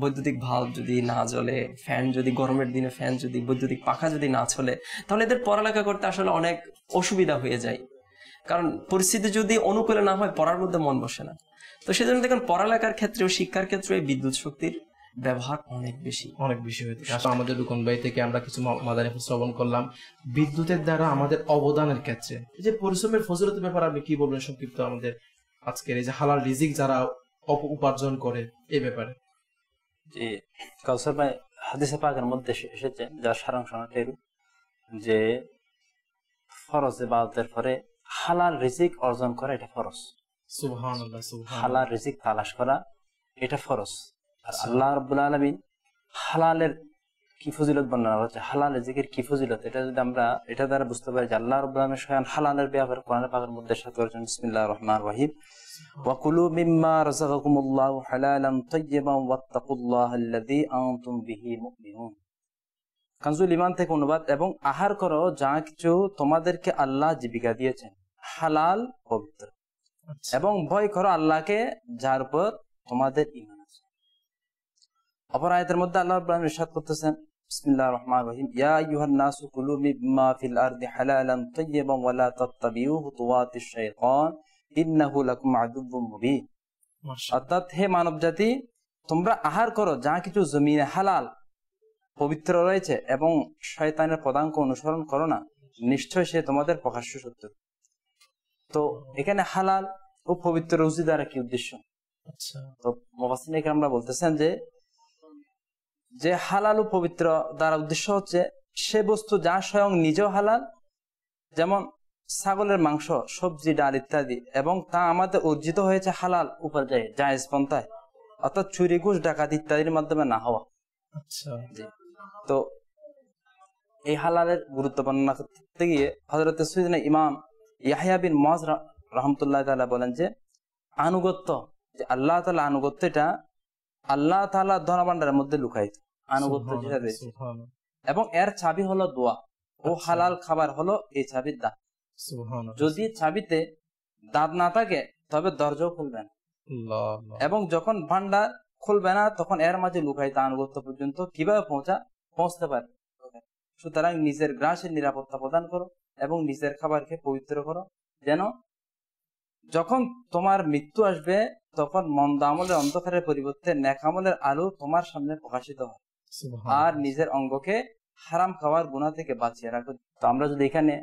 বৈদ্যুতিক ভাল্ব যদি না জ্বলে, ফ্যান যদি গরমের দিনে ফ্যান যদি বৈদ্যুতিক পাখা যদি না চলে, তাহলে এদের পড়ালেখা করতে আসলে অনেক অসুবিধা হয়ে যায়, কারণ পরিস্থিতি যদি অনুকূলে না হয় পড়ার মধ্যে মন বসে না। তো সেজন্য দেখেন পড়ালেখার ক্ষেত্রে ও শিক্ষার ক্ষেত্রে বিদ্যুৎ শক্তির ব্যবহার অনেক বেশি অনেক বেশি হয়ে থাকে। আসলে আমাদের রুকন ভাই থেকে আমরা কিছু মাদানী শ্রবণ করলাম বিদ্যুতের দ্বারা আমাদের অবদানের ক্ষেত্রে। এই যে পরিশ্রমের ফজিলত ব্যাপারে আপনি কি বলবেন সংক্ষিপ্ত আমাদের আজকের এই যে হালাল রিজিক যারা উপার্জন করে এই ব্যাপারে? জি, কাউসার ভাই হাদিসে পাকের মধ্যে এসেছে, যার সারাংশ যে ফরজ ইবাদতের পরে হালাল রিজিক অর্জন করা এটা ফরজ। সুবহানাল্লাহ, সুবহানাল্লাহ। হালাল রিজিক তালাশ করা এটা ফরজ। আর আল্লাহ রাব্বুল আলামিন হালালের কি ফজিলত বর্ণনা করেছে, হালাল রিজিকের কি ফজিলত, এটা যদি আমরা এটা দ্বারা বুঝতে পারি যে আল্লাহ রাব্বুল আলামিন স্বয়ং হালালের ব্যাপারে কোরআন পাকের মধ্যে ارشاد করেছেন, বিসমিল্লাহির রহমানির রহিম, وَكُلُوا مِمَّا رَزَقَكُمُ اللَّهُ حَلَالًا طَيِّبًا وَاتَّقُوا اللَّهَ الَّذِي أَنْتُمْ بِهِ مُؤْمِنُونَ। কানজুল ঈমান থেকে অনুবাদ, এবং আহার করো যা কিছু তোমাদেরকে আল্লাহ জীবিকা দিয়েছেন, হালাল পবিত্র, এবং ভয় করো আল্লাহকে যার উপর তোমাদের ঈমান আছে। অপর আয়াতের মধ্যে আল্লাহ রাব্বুল আলামিন ارشاد করতেছেন, বিসমিল্লাহির রহমানির রহিম, ইয়া আইয়ুহান নাস কুলু মিম্মা ফিল আরদি হালালান তাইয়িবান ওয়া লা তাত্তাবিউ খুতুওয়াতিশ শাইতান। অর্থাৎ হে মানব জাতি, তোমরা আহার করো যা কিছু জমিনে হালাল পবিত্র রয়েছে এবং শয়তানের পদাঙ্ক অনুসরণ করো না, নিশ্চয় সে তোমাদের প্রকাশ্য শত্রু। তো এখানে হালাল ও পবিত্র রুজি দ্বারা কি উদ্দেশ্য, তো মুফাসসিরিন কিরামরা বলতেছেন যে যে হালাল ও পবিত্র দ্বারা উদ্দেশ্য হচ্ছে সে বস্তু যা স্বয়ং নিজেও হালাল, যেমন ছাগলের মাংস, সবজি, ডাল ইত্যাদি, এবং তা আমাদের অর্জিত হয়েছে হালাল উপার্জনে জায়েজ পন্থায়, অর্থাৎ চুরি, ঘুষ, ডাকাতি ইত্যাদির মাধ্যমে না হওয়া। আচ্ছা, তো এই হালালের গুরুত্ব বর্ণনা করতে গিয়ে হযরত সুইদনা ইমাম ইয়াহইয়া বিন মুআয রাহমাতুল্লাহি তাআলা বলেন যে আনুগত্য, যে আল্লাহ তাআলা আনুগত্য, এটা আল্লাহ তাআলা ধনভাণ্ডারের মধ্যে লুকায়িত আনুগত্য যেটা রয়েছে, এবং এর চাবি হলো দোয়া ও হালাল খাবার হলো এই চাবির দান। যদি চাবিতে দাঁত না থাকে তবে দরজাও খুলবে না, এবং যখন ভান্ডার খুলবে না তখন এর মাঝে লুকায়িত আনুগত্য পর্যন্ত কিভাবে পৌঁছা পৌঁছতে পারে। সুতরাং নিজের গ্রাসের নিরাপত্তা প্রদান করো এবং নিজের খাবারকে পবিত্র করো, যেন যখন তোমার মৃত্যু আসবে তখন মন্দ আমলের অন্ধকারের পরিবর্তে নেক আমলের আলো তোমার সামনে প্রকাশিত হয়। আর নিজের অঙ্গকে হারাম খাওয়ার গুনাহ থেকে বাঁচিয়ে রাখো। তো আমরা যদি এখানে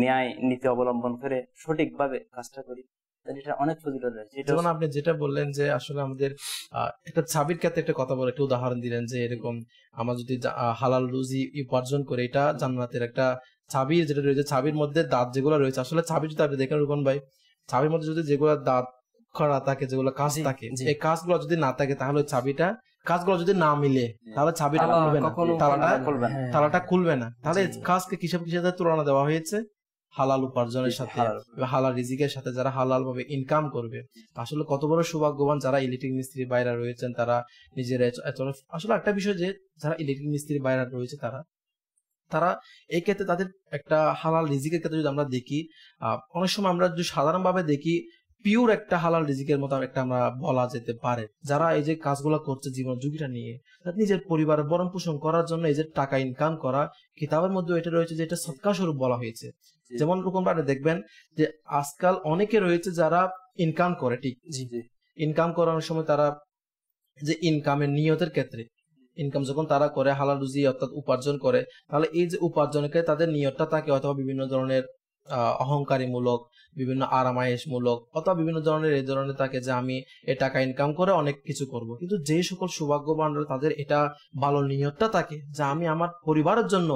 ন্যায় নীতি অবলম্বন করে সঠিকভাবে কাজটা করি তাহলে এটা অনেক ফজিলত রয়েছে। যেমন আপনি যেটা বললেন যে আসলে আমাদের একটা চাবির কাছে একটা কথা বলে একটা উদাহরণ দিলেন যে এরকম আমরা যদি হালাল রুজি উপার্জন করে এটা জান্নাতের একটা চাবি যেটা রয়েছে, চাবির মধ্যে দাঁত যেগুলো রয়েছে, আসলে চাবি যদি আপনি দেখেন রুকন ভাই, চাবির মধ্যে যদি যেগুলো দাঁত খরা থাকে, যেগুলো কাজ থাকে, এই কাজগুলো যদি না থাকে তাহলে চাবিটা কাজগুলো যদি না মিলে তাহলে চাবিটা খুলবে না, তালাটা খুলবে না। তাহলে কাজকে কিসব কিসের সাথে তুলনা দেওয়া হয়েছে, হালাল উপার্জনের সাথে, হালাল রিজিকের সাথে, যারা হালাল ভাবে ইনকাম করবে। আসলে কত বড় সৌভাগ্যবান যারা ইলেকট্রিক মিস্ত্রির বাইরে রয়েছেন, তারা নিজের আসলে একটা বিষয় যে যারা ইলেকট্রিক মিস্ত্রির বাইরে রয়েছে তারা তারা এই ক্ষেত্রে তাদের একটা হালাল রিজিকের ক্ষেত্রে যদি আমরা দেখি, আহ অনেক সময় আমরা যদি সাধারণ ভাবে দেখি পিওর একটা হালাল রিজিকের মতো একটা আমরা বলা যেতে পারে। যারা এই যে কাজগুলো করছে জীবন ঝুঁকিটা নিয়ে নিজের পরিবারের ভরণ পোষণ করার জন্য এই যে টাকা ইনকাম করা, কিতাবের মধ্যে এটা রয়েছে যে এটা সদকা স্বরূপ বলা হয়েছে। যেমন রকম ভাবে দেখবেন যে আজকাল অনেকে রয়েছে যারা ইনকাম করে, ঠিক ইনকাম করার সময় তারা যে ইনকামের নিয়তের ক্ষেত্রে ইনকাম যখন তারা করে হালাল রুজি অর্থাৎ উপার্জন করে, তাহলে এই যে উপার্জনকে তাদের নিয়তটা থাকে হয়তো বিভিন্ন ধরনের অহংকারীমূলক, বিভিন্ন আরামায়েশমূলক অথবা বিভিন্ন ধরনের এই ধরনের থাকে যে আমি এ টাকা ইনকাম করে অনেক কিছু করব। কিন্তু যে সকল সৌভাগ্যবানরা তাদের এটা ভালো নিয়তটা থাকে যে আমি আমার পরিবারের জন্য,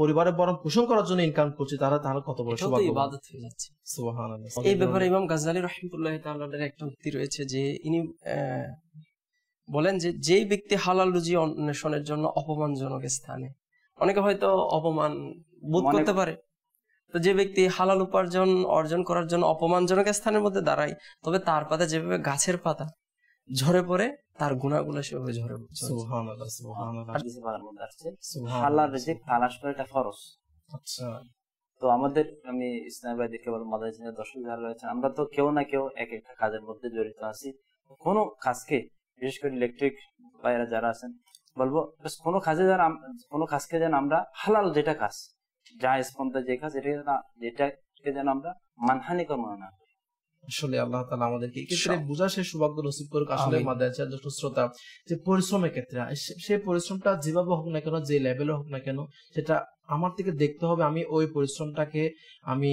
পরিবারের বরণ পোষণ করার জন্য ইনকাম করছি, তারা তাহলে কত বড় সৌভাগ্যবান। সুবহানাল্লাহ, এই ব্যাপারে ইমাম গাজ্জালী রাহিমাহুল্লাহ তাআলার একটা উক্তি রয়েছে যে ইনি বলেন যে যেই ব্যক্তি হালাল রুজি অন্বেষণের জন্য অপমানজনক স্থানে অনেকে হয়তো অপমান বোধ করতে পারে। তো যে ব্যক্তি হালাল উপার্জন অর্জন করার জন্য অপমানজনক স্থানের মধ্যে দাঁড়ায়, তবে তার পাতা যেভাবে গাছের পাতা ঝরে পড়ে, তার গুণাগুলো সেভাবে ঝরে পড়ে। সুবহানাল্লাহ, সুবহানাল্লাহ। হাদিসে পাওয়ার মধ্যে আছে হালাল রিজিক তালাশ করাটা ফরজ। আচ্ছা, তো আমাদের আমি ইসলামবাদী কেবল মাদ্রাসার দর্শক যারা রয়েছে, আমরা তো কেউ না কেউ এক একটা কাজের মধ্যে জড়িত আছি। কোনো কাজকে, বিশেষ করে ইলেকট্রিক বাইরা যারা আছেন, বলবো কোনো কাজে যারা কোনো কাজকে যেন আমরা হালাল, যেটা কাজ জায়েজ পন্থা যে কাজ, এটা যেটাকে যেন আমরা মানহানিকর মনে না করি। আসলে আল্লাহ তাআলা আমাদেরকে এই ক্ষেত্রে বোঝার সেই সৌভাগ্য নসিব করুক। আসলে মাদ্রাসার দর্শক শ্রোতা, যে পরিশ্রমের ক্ষেত্রে, সেই পরিশ্রমটা যেভাবে হোক না কেন, যে লেভেলে হোক না কেন, সেটা আমার থেকে দেখতে হবে আমি ওই পরিশ্রমটাকে আমি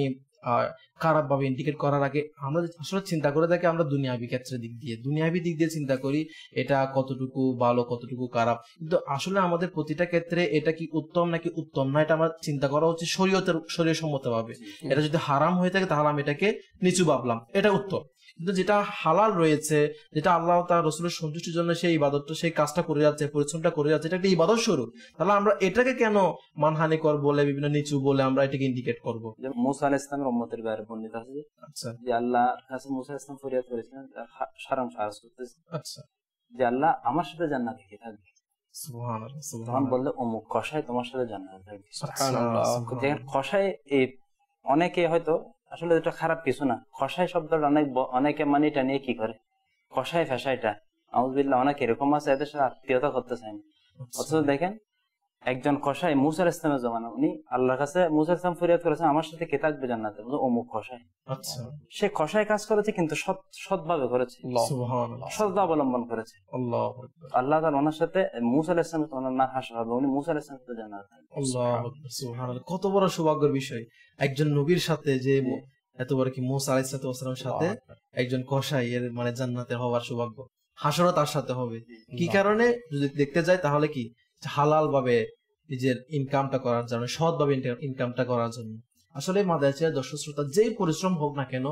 খারাপভাবে ইন্ডিকেট করার আগে আমরা আসলে চিন্তা করে থাকি। আমরা দুনিয়াবি ক্ষেত্রে দিক দিয়ে দুনিয়াবি দিক দিয়ে চিন্তা করি এটা কতটুকু ভালো, কতটুকু খারাপ, কিন্তু আসলে আমাদের প্রতিটা ক্ষেত্রে এটা কি উত্তম নাকি উত্তম না, এটা আমার চিন্তা করা উচিত শরীয়তের শরীয়সম্মতভাবে। এটা যদি হারাম হয়ে থাকে তাহলে আমি এটাকে নিচু ভাবলাম, এটা উত্তম। কিন্তু যেটা হালাল রয়েছে, যেটা আল্লাহ তার রসুলের সন্তুষ্টির জন্য সেই ইবাদতটা, সেই কাজটা করে যাচ্ছে, পরিশ্রমটা করে যাচ্ছে, এটা একটা ইবাদত স্বরূপ, তাহলে আমরা এটাকে কেন মানহানিকর বলে, বিভিন্ন নিচু বলে আমরা এটাকে ইন্ডিকেট করবো। মুসা আলাইহিস সালামের উম্মতের ব্যাপারে বর্ণিত আছে যে, আচ্ছা, যে আল্লাহর কাছে মুসা আলাইহিস সালাম ফরিয়াদ করেছিলেন সারাম সাহায্য করতেছে, আচ্ছা, যে আল্লাহ আমার সাথে জান্নাতে কি থাকবে। সুবহানাল্লাহ, সুবহানাল্লাহ। বললে অমুক কষায় তোমার সাথে জান্নাতে থাকবে। সুবহানাল্লাহ। যে কষায়, এই অনেকে হয়তো আসলে এটা খারাপ কিছু না, খসাই শব্দটা অনেক অনেকে মানে এটা নিয়ে কি করে খসাই ফেসাইটা, আউযুবিল্লাহ, অনেক এরকম আছে এদের সাথে আত্মীয়তা করতে চায় না। অথচ দেখেন একজন খসাই মুসা আলাইহিস সালামের জমানা, উনি আল্লাহর কাছে মুসা আলাইহিস সালাম ফরিয়াদ করেছেন আমার সাথে কে থাকবে জান্নাতে, বলে অমুক খসাই। আচ্ছা, সে খসাই কাজ করেছে কিন্তু সৎ সৎভাবে করেছে, সুবহানাল্লাহ, সৎ অবলম্বন করেছে। আল্লাহু আকবার। আল্লাহ তাআলা ওনার সাথে মুসা আলাইহিস সালাম ওনার না হাসা হবে, উনি মুসা আলাইহিস সালামকে জান্নাতে। আল্লাহু আকবার, সুবহানাল্লাহ। কত বড় সৌভাগ্যের বিষয় একজন নবীর সাথে, যে এত বড় কি মুসা আলাইহিস সালামের সাথে একজন খসাই এর মানে জান্নাতে হওয়ার সৌভাগ্য, হাসরও তার সাথে হবে। কি কারণে যদি দেখতে যায় তাহলে কি হালাল ভাবে নিজের ইনকামটা করার জন্য, সৎভাবে ইনকামটা করার জন্য। আসলে মাদ্রাসার দর্শক শ্রোতা, যেই পরিশ্রম হোক না কেন,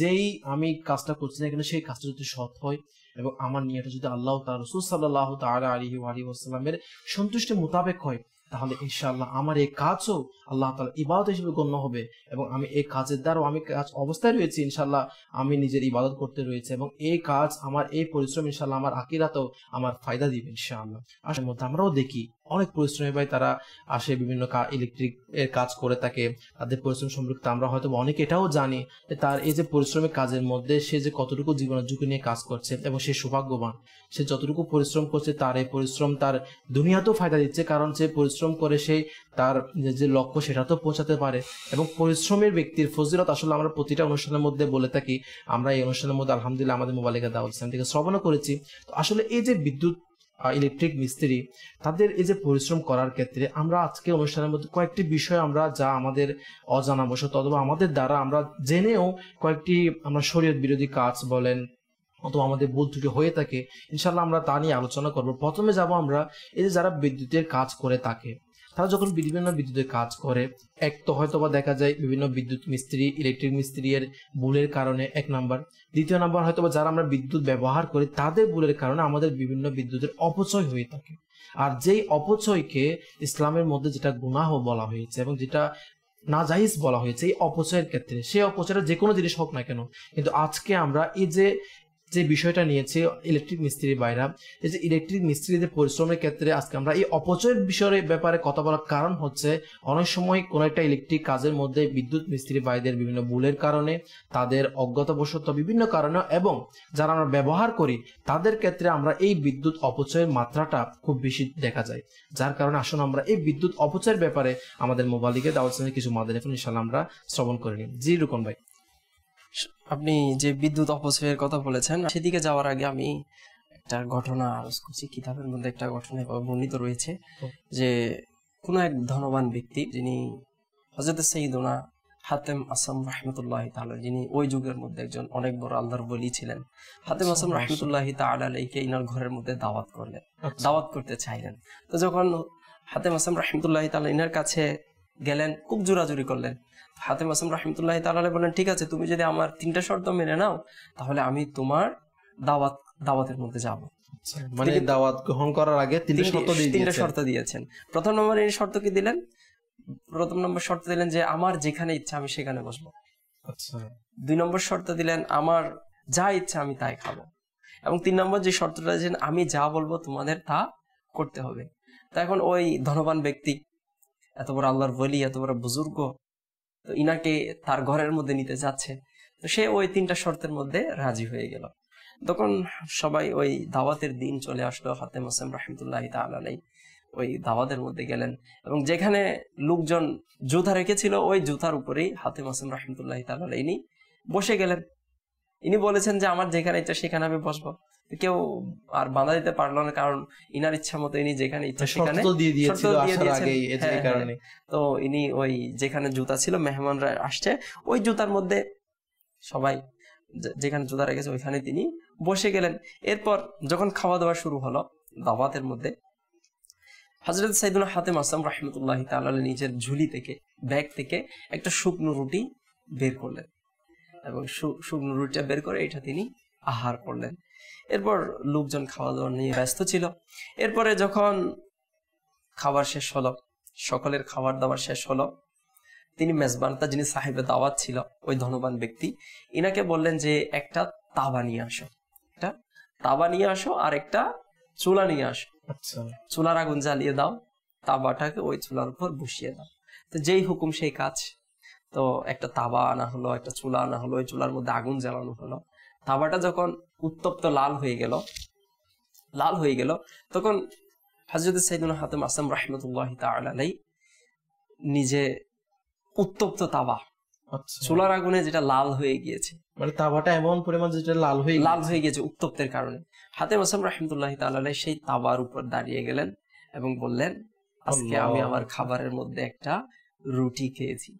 যেই আমি কাজটা করছি না কেন, সেই কাজটা যদি সৎ হয় এবং আমার নিয়তটা যদি আল্লাহ তাআলা রাসূল সাল্লাল্লাহু তাআলা আলাইহি ওয়া আলিহি ওয়াসাল্লামের সন্তুষ্টি মোতাবেক হয়, তাহলে ইনশাআল্লাহ আমার এই কাজও আল্লাহ তাআলা ইবাদত হিসেবে গণ্য হবে এবং আমি এই কাজের দ্বারা আমি কাজ অবস্থায় রয়েছি, ইনশাআল্লাহ আমি নিজের ইবাদত করতে রয়েছে এবং এই কাজ, আমার এই পরিশ্রম ইনশাআল্লাহ আমার আখিরাতেও আমার ফায়দা দিবে ইনশাআল্লাহ। আসলে আমরাও দেখি অনেক পরিশ্রমী ভাই তারা আসে, বিভিন্ন ইলেকট্রিক এর কাজ করে থাকে, তাদের পরিশ্রম সম্পর্কিত আমরা হয়তো অনেকে এটাও জানি তার এই যে পরিশ্রমের কাজের মধ্যে সে যে কতটুকু জীবনের ঝুঁকি নিয়ে কাজ করছে এবং সে সৌভাগ্যবান। সে যতটুকু পরিশ্রম করছে তার এই পরিশ্রম তার দুনিয়াতেও ফায়দা দিচ্ছে, কারণ সে পরিশ্রম করে সে তার যে লক্ষ্য সেটা তো পৌঁছাতে পারে। এবং পরিশ্রমের ব্যক্তির ফজিলত আসলে আমরা প্রতিটা অনুষ্ঠানের মধ্যে বলে থাকি। আমরা এই অনুষ্ঠানের মধ্যে আলহামদুলিল্লাহ আমাদের মোবাইলের দাওয়াত ইসলাম থেকে শ্রবণও করেছি। তো আসলে এই যে বিদ্যুৎ ইলেকট্রিক মিস্ত্রি তাদের এই যে পরিশ্রম করার ক্ষেত্রে আমরা আজকে অনুষ্ঠানের মধ্যে কয়েকটি বিষয় আমরা যা আমাদের অজানা বশত অথবা আমাদের দ্বারা আমরা জেনেও কয়েকটি আমরা শরীয়ত বিরোধী কাজ বলেন অথবা আমাদের ভুল ত্রুটি হয়ে থাকে, ইনশাআল্লাহ আমরা তা নিয়ে আলোচনা করব। প্রথমে যাব আমরা এই যে যারা বিদ্যুতের কাজ করে থাকে, তারা যখন বিভিন্ন বিদ্যুতের কাজ করে, এক তো হয়তো বা দেখা যায় বিভিন্ন বিদ্যুৎ মিস্ত্রি ইলেকট্রিক মিস্ত্রি এর ভুলের কারণে এক নাম্বার, দ্বিতীয় নাম্বার হয়তো বা যারা আমরা বিদ্যুৎ ব্যবহার করি তাদের ভুলের কারণে আমাদের বিভিন্ন বিদ্যুতের অপচয় হয়ে থাকে। আর যেই অপচয়কে ইসলামের মধ্যে যেটা গুনাহ বলা হয়েছে এবং যেটা নাজাইজ বলা হয়েছে, এই অপচয়ের ক্ষেত্রে, সেই অপচয়ের যে কোনো জিনিস হোক না কেন, কিন্তু আজকে আমরা এই যে যে বিষয়টা নিয়েছে ইলেকট্রিক মিস্ত্রি বাইরা, এই যে ইলেকট্রিক মিস্ত্রিদের পরিশ্রমের ক্ষেত্রে আজকে আমরা এই অপচয়ের বিষয়ের ব্যাপারে কথা বলার কারণ হচ্ছে অনেক সময় কোনো একটা ইলেকট্রিক কাজের মধ্যে বিদ্যুৎ মিস্ত্রি বাইদের বিভিন্ন ভুলের কারণে, তাদের অজ্ঞতাবশত বিভিন্ন কারণে এবং যারা আমরা ব্যবহার করি তাদের ক্ষেত্রে আমরা এই বিদ্যুৎ অপচয়ের মাত্রাটা খুব বেশি দেখা যায়, যার কারণে আসলে আমরা এই বিদ্যুৎ অপচয়ের ব্যাপারে আমাদের মোবাইলে দাওয়াত ইসলামের কিছু মাদারে ইনশাআল্লাহ আমরা শ্রবণ করে নিই। জি রুকন ভাই, আপনি যে বিদ্যুৎ অপচয়ের কথা বলেছেন, সেদিকে যাওয়ার আগে আমি একটা ঘটনা আরজ করছি। কিতাবের মধ্যে একটা ঘটনা বর্ণিত রয়েছে যে কোন এক ধনবান ব্যক্তি, যিনি হযরত সাইয়্যিদুনা হাতেম আসাম রাহমাতুল্লাহি তাআলা, যিনি ওই যুগের মধ্যে একজন অনেক বড় আল্লাহর বলি ছিলেন, হাতেম আসাম রাহমাতুল্লাহি তাআলা আলাইহি ইনার ঘরের মধ্যে দাওয়াত করলেন, দাওয়াত করতে চাইলেন। তো যখন হাতেম আসাম রাহমাতুল্লাহি তাআলা ইনার কাছে গেলেন, খুব জোরাজুরি করলেন। হাতেম আসম রাহমাতুল্লাহি তাআলা বলেন, ঠিক আছে, তুমি যদি আমার তিনটা শর্ত মেনে নাও তাহলে আমি তোমার দাওয়াত দাওয়াতের মধ্যে যাব। মানে দাওয়াত গ্রহণ করার আগে তিনটা শর্ত দিয়েছেন, তিনটা শর্ত দিয়েছেন। প্রথম নম্বরে এই শর্ত কি দিলেন? প্রথম নম্বর শর্ত দিলেন যে আমার যেখানে ইচ্ছা আমি সেখানে বসবো। আচ্ছা। দুই নম্বর শর্ত দিলেন আমার যা ইচ্ছা আমি তাই খাবো। এবং তিন নম্বর যে শর্তটা দিয়েছেন, আমি যা বলবো তোমাদের তা করতে হবে। তা এখন ওই ধনবান ব্যক্তি, এত বড় আল্লাহর বলি, এত বড় বুজুর্গ, তো ইনাকে তার ঘরের মধ্যে নিতে যাচ্ছে। তো সে ওই তিনটা শর্তের মধ্যে রাজি হয়ে গেল। তখন সবাই ওই দাওয়াতের দিন চলে আসলো। হাতেম হোসেন রাহমাতুল্লাহি তাআলা আলাইহি ওই দাওয়াতের মধ্যে গেলেন এবং যেখানে লোকজন জুতা রেখেছিল ওই জুতার উপরেই হাতেম হোসেন রাহমাতুল্লাহি তাআলা আলাইহি বসে গেলেন। ইনি বলেছেন যে আমার যেখানে ইচ্ছা সেখানে আমি বসবো। কেউ আর বাধা দিতে পারলো না, কারণ ইনার ইচ্ছা মতো ইনি যেখানে ইচ্ছা সেখানে দিয়ে দিয়েছিলেন। তো ইনি ওই যেখানে জুতা ছিল, মেহমানরা আসছে, ওই জুতার মধ্যে সবাই যেখানে জুতা রেখেছে ওইখানে তিনি বসে গেলেন। এরপর যখন খাওয়া দাওয়া শুরু হলো দাওয়াতের মধ্যে, হযরত সাইয়েদুনা হাতেম আসলাম রাহমাতুল্লাহি তাআলা নিজের ঝুলি থেকে, ব্যাগ থেকে একটা শুকনো রুটি বের করলেন এবং শুকনো রুটিটা বের করে এটা তিনি আহার করলেন। এরপর লোকজন খাওয়া দাওয়া নিয়ে ব্যস্ত ছিল। এরপরে যখন খাবার শেষ হলো, সকলের খাবার দাবার শেষ হলো, তিনি মেজবানটা, যিনি সাহেবে দাওয়াত ছিল ওই ধনবান ব্যক্তি, ইনাকে বললেন যে একটা তাওয়া নিয়ে আসো, একটা তাওয়া নিয়ে আসো আর একটা চুলা নিয়ে আসো। আচ্ছা। চুলার আগুন জ্বালিয়ে দাও, তাওয়াটাকে ওই চুলার উপর বসিয়ে দাও। তো যেই হুকুম সেই কাজ। তো একটা তাওয়া আনা হলো, একটা চুলা আনা হলো, ওই চুলার মধ্যে আগুন জ্বালানো হলো। তাওয়াটা যখন উত্তপ্ত লাল হয়ে গেল, লাল হয়ে গেল, তখন হযরত সাইয়েদুনা হাতেম আসলাম রাহমাতুল্লাহি তাআলা আলাইহি নিজে উত্তপ্ত তাওয়া, চুলার আগুনে যেটা লাল হয়ে গিয়েছে, মানে তাওয়াটা এমন পরিমাণ যেটা লাল হয়ে লাল হয়ে গেছে উত্তপ্তের কারণে, হাতেম আসলাম রাহমাতুল্লাহি তাআলা আলাইহি সেই তাওয়ার উপর দাঁড়িয়ে গেলেন এবং বললেন, আজকে আমি আমার খাবারের মধ্যে একটা রুটি খেয়েছি।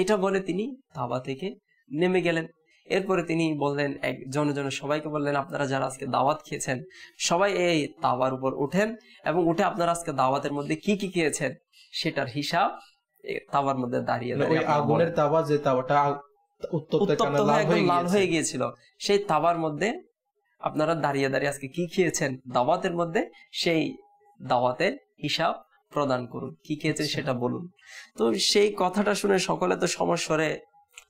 এটা বলে তিনি তাওয়া থেকে নেমে গেলেন। এরপরে তিনি বললেন, এক জনে জনে সবাইকে বললেন, আপনারা যারা আজকে দাওয়াত খেয়েছেন সবাই এই তাওয়ার উপর ওঠেন এবং উঠে আপনারা আজকে দাওয়াতের মধ্যে কি কি খেয়েছেন সেটার হিসাব তাওয়ার মধ্যে দাঁড়িয়ে আগুনের তাওয়া, যে তাওয়াটা উত্তপ্ত লাল হয়ে গিয়েছিল, সেই তাওয়ার মধ্যে আপনারা দাঁড়িয়ে দাঁড়িয়ে আজকে কি খেয়েছেন দাওয়াতের মধ্যে সেই দাওয়াতের হিসাব প্রদান করুন, কি খেয়েছেন সেটা বলুন। তো সেই কথাটা শুনে সকলে তো সমস্বরে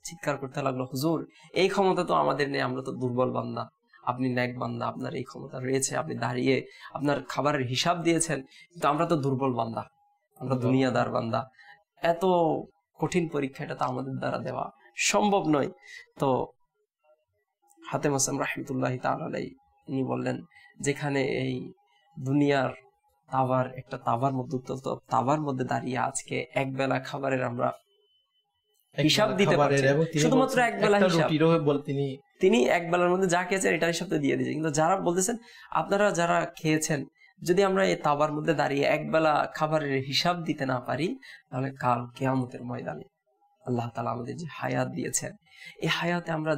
চিৎকার করতে লাগলো, হুজুর এই ক্ষমতা তো আমাদের নেই, আমরা তো দুর্বল বান্দা, আপনি ন্যাক বান্দা, আপনার এই ক্ষমতা রয়েছে, আপনি দাঁড়িয়ে আপনার খাবারের হিসাব দিয়েছেন, কিন্তু আমরা তো দুর্বল বান্দা, আমরা দুনিয়াদার বান্দা, এত কঠিন পরীক্ষা এটা তো আমাদের দ্বারা দেওয়া সম্ভব নয়। তো হাতেম হোসেন রাহমাতুল্লাহি তাআলা আলাইহি ইনি বললেন, যেখানে এই দুনিয়ার তাওয়ার একটা তাওয়ার মধ্যে তাওয়ার মধ্যে দাঁড়িয়ে আজকে এক বেলা খাবারের আমরা হিসাব দিতে পারেন, শুধুমাত্র এক বেলা হিসাব, তিনি তিনি এক বেলার মধ্যে যা খেয়েছেন এটা হিসাব দিয়ে দিয়েছে। কিন্তু যারা বলতেছেন আপনারা যারা খেয়েছেন, যদি আমরা এই তাওয়ার মধ্যে দাঁড়িয়ে এক বেলা খাবারের হিসাব দিতে না পারি, তাহলে কাল কিয়ামতের ময়দানে আল্লাহ তাআলা আমাদের যে হায়াত দিয়েছেন, এই হায়াতে আমরা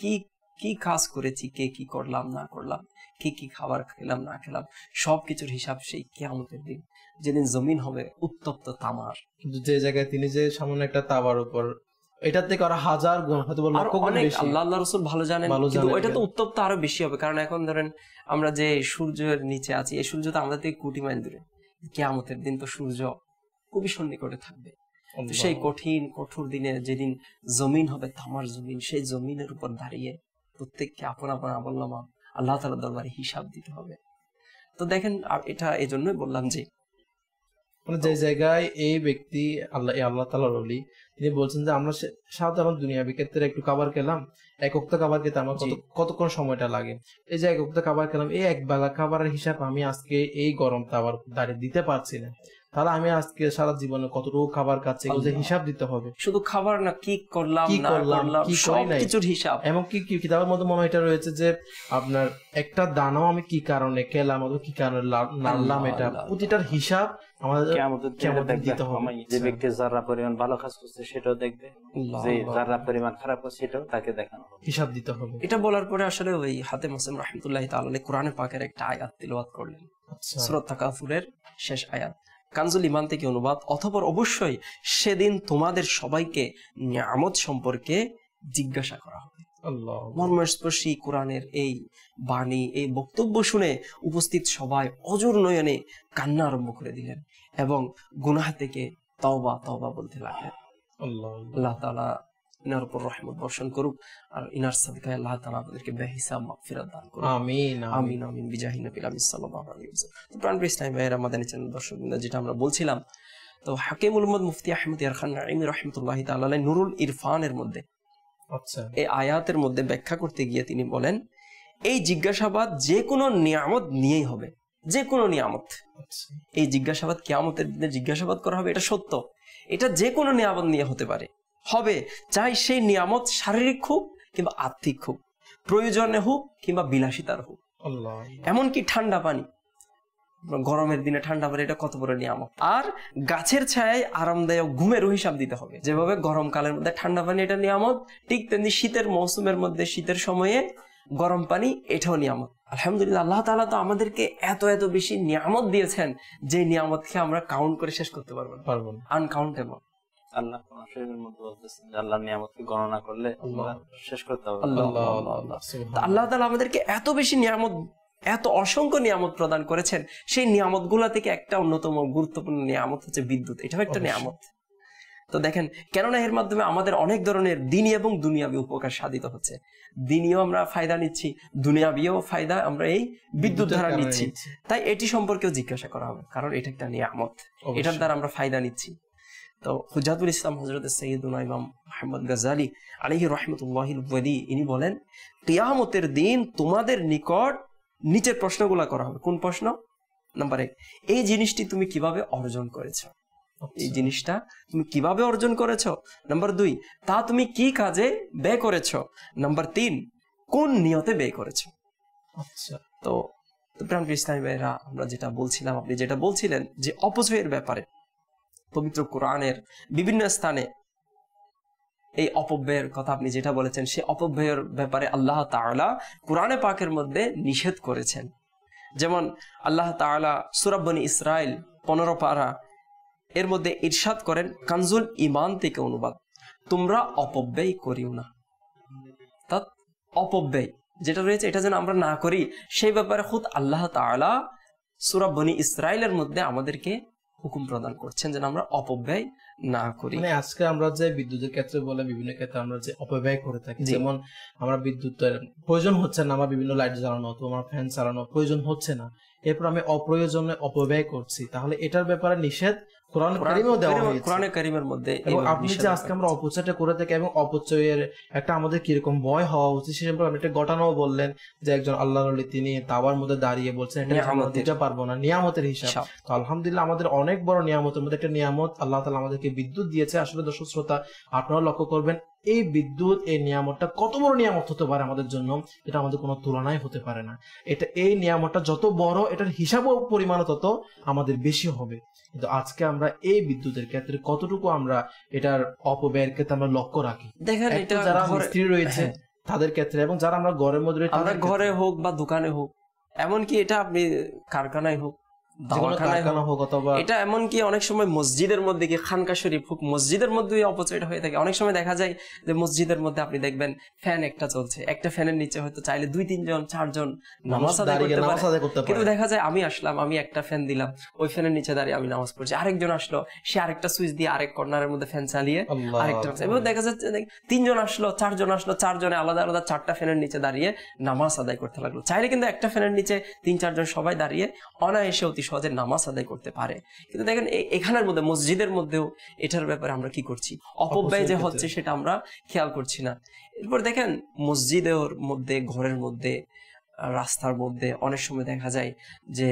কি কি কাজ করেছি, কে কি করলাম না করলাম, কি কি খাবার খেলাম না খেলাম, সবকিছুর হিসাব সেই কিয়ামতের দিন, যেদিন জমিন হবে উত্তপ্ত তামার। কিন্তু যে জায়গায় তিনি যে সামনে একটা তাওয়ার উপর, এটা থেকে আরো হাজার গুণ, হয়তো আল্লাহ আল্লাহ রাসূল ভালো জানেন, কিন্তু ওইটা তো উত্তপ্ত আরো বেশি হবে, কারণ এখন ধরেন আমরা যে সূর্যের নিচে আছি, এই সূর্য তো আমাদের থেকে কোটি মাইল দূরে, কিয়ামতের দিন তো সূর্য খুবই সন্নিকটে থাকবে। সেই কঠিন কঠোর দিনে যেদিন জমিন হবে তামার জমিন, সেই জমিনের উপর দাঁড়িয়ে প্রত্যেককে আপন আপন আমলনামা আল্লাহ তাআলার দরবারে হিসাব দিতে হবে। তো দেখেন, এটা এই জন্যই বললাম যে যে জায়গায় এই ব্যক্তি আল্লাহ আল্লাহ তাআলার ওলি, তিনি বলছেন যে আমরা সাধারণ দুনিয়াবি ক্ষেত্রে একটু খাবার খেলাম, এক ওয়াক্ত খাবার খেতে আমার কতক্ষণ সময়টা লাগে, এই যে এক ওয়াক্ত খাবার খেলাম, এই এক বেলা খাবারের হিসাব আমি আজকে এই গরম তাওয়ার দাঁড়িয়ে দিতে পারছি না, তাহলে আমি আজকে সারা জীবনে কতটুকু খাবার খাচ্ছি হিসাব দিতে হবে। শুধু খাবার না, কি করলাম না করলাম সবকিছুর হিসাব। এবং কি কি কিতাবের মধ্যে মনে হয় এটা রয়েছে যে আপনার একটা দানাও আমি কি কারণে খেলাম অথবা কি কারণে নাড়লাম, এটা প্রতিটার হিসাব আমাদের কিয়ামতের দিতে হবে। যে ব্যক্তি যারা পরিমাণ ভালো কাজ করছে সেটাও দেখবে, যে যারা পরিমাণ খারাপ করছে সেটাও তাকে দেখানো হবে, হিসাব দিতে হবে। এটা বলার পরে আসলে ওই হাতেম হোসেন রাহমাতুল্লাহি তাআলা আলাইহি কোরআনে পাকের একটা আয়াত তিলাওয়াত করলেন, সূরা তাকাসুরের শেষ আয়াত, কানজুল ইমান থেকে অনুবাদ। অতঃপর অবশ্যই সেদিন তোমাদের সবাইকে নিয়ামত সম্পর্কে জিজ্ঞাসা করা হবে। মর্মস্পর্শী কোরআনের এই বাণী, এই বক্তব্য শুনে উপস্থিত সবাই অজর নয়নে কান্না আরম্ভ করে দিলেন এবং গুনাহ থেকে তওবা তওবা বলতে লাগলেন। আল্লাহ তাআলা ইনার উপর রহমত বর্ষণ করুক, আর ইনার সাদকায় আল্লাহ তাআলা আমাদেরকে বেহিসাব মাগফিরাত দান করুন, আমিন আমিন আমিন বিজাহি নবী সাল্লাল্লাহু আলাইহি ওয়াসাল্লাম। তো প্রাণপ্রিয় ইসলামী ভাইয়েরা, আমাদের চ্যানেল দর্শক বৃন্দ, যেটা আমরা বলছিলাম, তো হাকিম উলমদ মুফতি আহমদ ইয়ার খান নাঈমি রাহমাতুল্লাহি তাআলা আলাইহি নুরুল ইরফানের মধ্যে আচ্ছা এই আয়াতের মধ্যে ব্যাখ্যা করতে গিয়ে তিনি বলেন, এই জিজ্ঞাসাবাদ যে কোনো নিয়ামত নিয়েই হবে, যে কোনো নিয়ামত। এই জিজ্ঞাসাবাদ কিয়ামতের দিনে জিজ্ঞাসাবাদ করা হবে, এটা সত্য, এটা যে কোনো নিয়ামত নিয়ে হতে পারে, হবে, চাই সেই নিয়ামত শারীরিক হোক কিংবা আর্থিক হোক, প্রয়োজনে হোক কিংবা বিলাসিতার হোক, এমনকি ঠান্ডা পানি, গরমের দিনে ঠান্ডা পানি এটা কত বড় নিয়ামত। আর গাছের ছায়ায় আরামদায়ক ঘুমেরও হিসাব দিতে হবে, যেভাবে গরমকালের মধ্যে ঠান্ডা পানি এটা নিয়ামত, ঠিক তেমনি শীতের মৌসুমের মধ্যে শীতের সময়ে গরম পানি এটাও নিয়ামত। আলহামদুলিল্লাহ, আল্লাহ তাআলা তো আমাদেরকে এত এত বেশি নিয়ামত দিয়েছেন যে নিয়ামতকে আমরা কাউন্ট করে শেষ করতে পারবো না, আনকাউন্টেবল। আল্লাহ কোরআনের মধ্যে বলতেছেন যে আল্লাহর নিয়ামতকে গণনা করলে শেষ করতে হবে। আল্লাহ আল্লাহ আল্লাহ তাআলা আমাদেরকে এত বেশি নিয়ামত, এত অসংখ্য নিয়ামত প্রদান করেছেন, সেই নিয়ামতগুলা থেকে একটা অন্যতম গুরুত্বপূর্ণ নিয়ামত হচ্ছে বিদ্যুৎ, এটাও একটা নিয়ামত। তো দেখেন, কেননা এর মাধ্যমে আমাদের অনেক ধরনের দিনী এবং দুনিয়াবি উপকার সাধিত হচ্ছে, দিনীও আমরা ফায়দা নিচ্ছি, দুনিয়াবিও ফায়দা আমরা এই বিদ্যুৎ দ্বারা নিচ্ছি। তাই এটি সম্পর্কেও জিজ্ঞাসা করা হবে, কারণ এটা একটা নিয়ামত, এটার দ্বারা আমরা ফায়দা নিচ্ছি। তো হুজাতুল ইসলাম হযরত সাইয়্যিদুনা ইমাম মুহাম্মদ গাজালি আলাইহি রাহমাতুল্লাহিল ওয়ালি ইনি বলেন, কিয়ামতের দিন তোমাদের নিকট নিচের প্রশ্নগুলা করা হবে। কোন প্রশ্ন? নাম্বার এক, এই জিনিসটি তুমি কিভাবে অর্জন করেছো, এই জিনিসটা তুমি কিভাবে অর্জন করেছো। নাম্বার দুই, তা তুমি কি কাজে ব্যয় করেছো। নাম্বার তিন, কোন নিয়তে ব্যয় করেছো। আচ্ছা, তো প্রাণপ্রিয় ইসলামী ভাইরা, আমরা যেটা বলছিলাম, আপনি যেটা বলছিলেন যে অপচয়ের ব্যাপারে, পবিত্র কোরআনের বিভিন্ন স্থানে এই অপব্যয়ের কথা আপনি যেটা বলেছেন, সেই অপব্যয়ের ব্যাপারে আল্লাহ তাআলা কোরআনে পাকের মধ্যে নিষেধ করেছেন। যেমন আল্লাহ তাআলা সূরা বনী ইসরাইল পনেরো পারা এর মধ্যে ইরশাদ করেন, কানজুল ঈমান থেকে অনুবাদ, তোমরা অপব্যয় করিও না। তা অপব্যয় যেটা রয়েছে এটা যেন আমরা না করি, সেই ব্যাপারে খুদ আল্লাহ তাআলা সূরা বনী ইসরাইলের মধ্যে আমাদেরকে হুকুম প্রদান করছেন যেন আমরা অপব্যয় না করি। মানে আজকে আমরা যে বিদ্যুতের ক্ষেত্রে বলে বিভিন্ন ক্ষেত্রে আমরা যে অপব্যয় করে থাকি, যেমন আমরা বিদ্যুতের প্রয়োজন হচ্ছে না, আমার বিভিন্ন লাইট জ্বালানো, তোমার ফ্যান চালানো প্রয়োজন হচ্ছে না, এরপর আমি অপ্রয়োজনে অপব্যয় করছি, তাহলে এটার ব্যাপারে নিষেধ কোরআন কারিমেও দেওয়া হয়েছে, কোরআন কারিমের মধ্যে। এবং আপনি যে আজকে আমরা অপচয়টা করে থাকি এবং অপচয়ের একটা আমাদের কিরকম ভয় হওয়া উচিত সে সম্পর্কে আপনি একটা ঘটনাও বললেন, যে একজন আল্লাহর ওলি তিনি তাওয়ার মধ্যে দাঁড়িয়ে বলছেন এটা আমরা দিতে পারবো না, নিয়ামতের হিসাব। তো আলহামদুলিল্লাহ আমাদের অনেক বড় নিয়ামতের মধ্যে একটা নিয়ামত আল্লাহ তাআলা আমাদেরকে বিদ্যুৎ দিয়েছে। আসলে দর্শক শ্রোতা, আপনারা লক্ষ্য করবেন এই বিদ্যুৎ, এই নিয়ামতটা কত বড় নিয়ামত হতে পারে আমাদের জন্য, এটা আমাদের কোনো তুলনায় হতে পারে না। এটা এই নিয়ামতটা যত বড়, এটার হিসাব পরিমাণ তত আমাদের বেশি হবে। কিন্তু আজকে আমরা এই বিদ্যুতের ক্ষেত্রে কতটুকু আমরা এটার অপব্যয়ের ক্ষেত্রে আমরা লক্ষ্য রাখি। দেখেন, এটা যারা মিস্ত্রি রয়েছে তাদের ক্ষেত্রে, এবং যারা আমরা ঘরের মধ্যে, আমরা ঘরে হোক বা দোকানে হোক, এমনকি এটা আপনি কারখানায় হোক, এটা এমনকি অনেক সময় মসজিদের মধ্যে, কি খানকা শরীফ হোক, মসজিদের মধ্যে অপচয়টা হয়ে থাকে। অনেক সময় দেখা যায় যে মসজিদের মধ্যে আপনি দেখবেন ফ্যান একটা চলছে, একটা ফ্যানের নিচে হয়তো চাইলে দুই তিনজন চারজন নামাজ আদায় করতে পারে, কিন্তু দেখা যায় আমি আসলাম, আমি একটা ফ্যান দিলাম, ওই ফ্যানের নিচে দাঁড়িয়ে আমি নামাজ পড়ছি, আরেকজন আসলো, সে আরেকটা সুইচ দিয়ে আরেক কর্নারের মধ্যে ফ্যান চালিয়ে আরেকটা, এভাবে দেখা যাচ্ছে তিনজন আসলো, চারজন আসলো, চারজনে আলাদা আলাদা চারটা ফ্যানের নিচে দাঁড়িয়ে নামাজ আদায় করতে লাগলো। চাইলে কিন্তু একটা ফ্যানের নিচে তিন চারজন সবাই দাঁড়িয়ে অনায়াসে অতি সহজে নামাজ আদায় করতে পারে। কিন্তু দেখেন, এখানের মধ্যে মসজিদের মধ্যেও এটার ব্যাপারে আমরা কি করছি, অপব্যয় যে হচ্ছে সেটা আমরা খেয়াল করছি না। এরপর দেখেন, মসজিদের মধ্যে, ঘরের মধ্যে, রাস্তার মধ্যে অনেক সময় দেখা যায় যে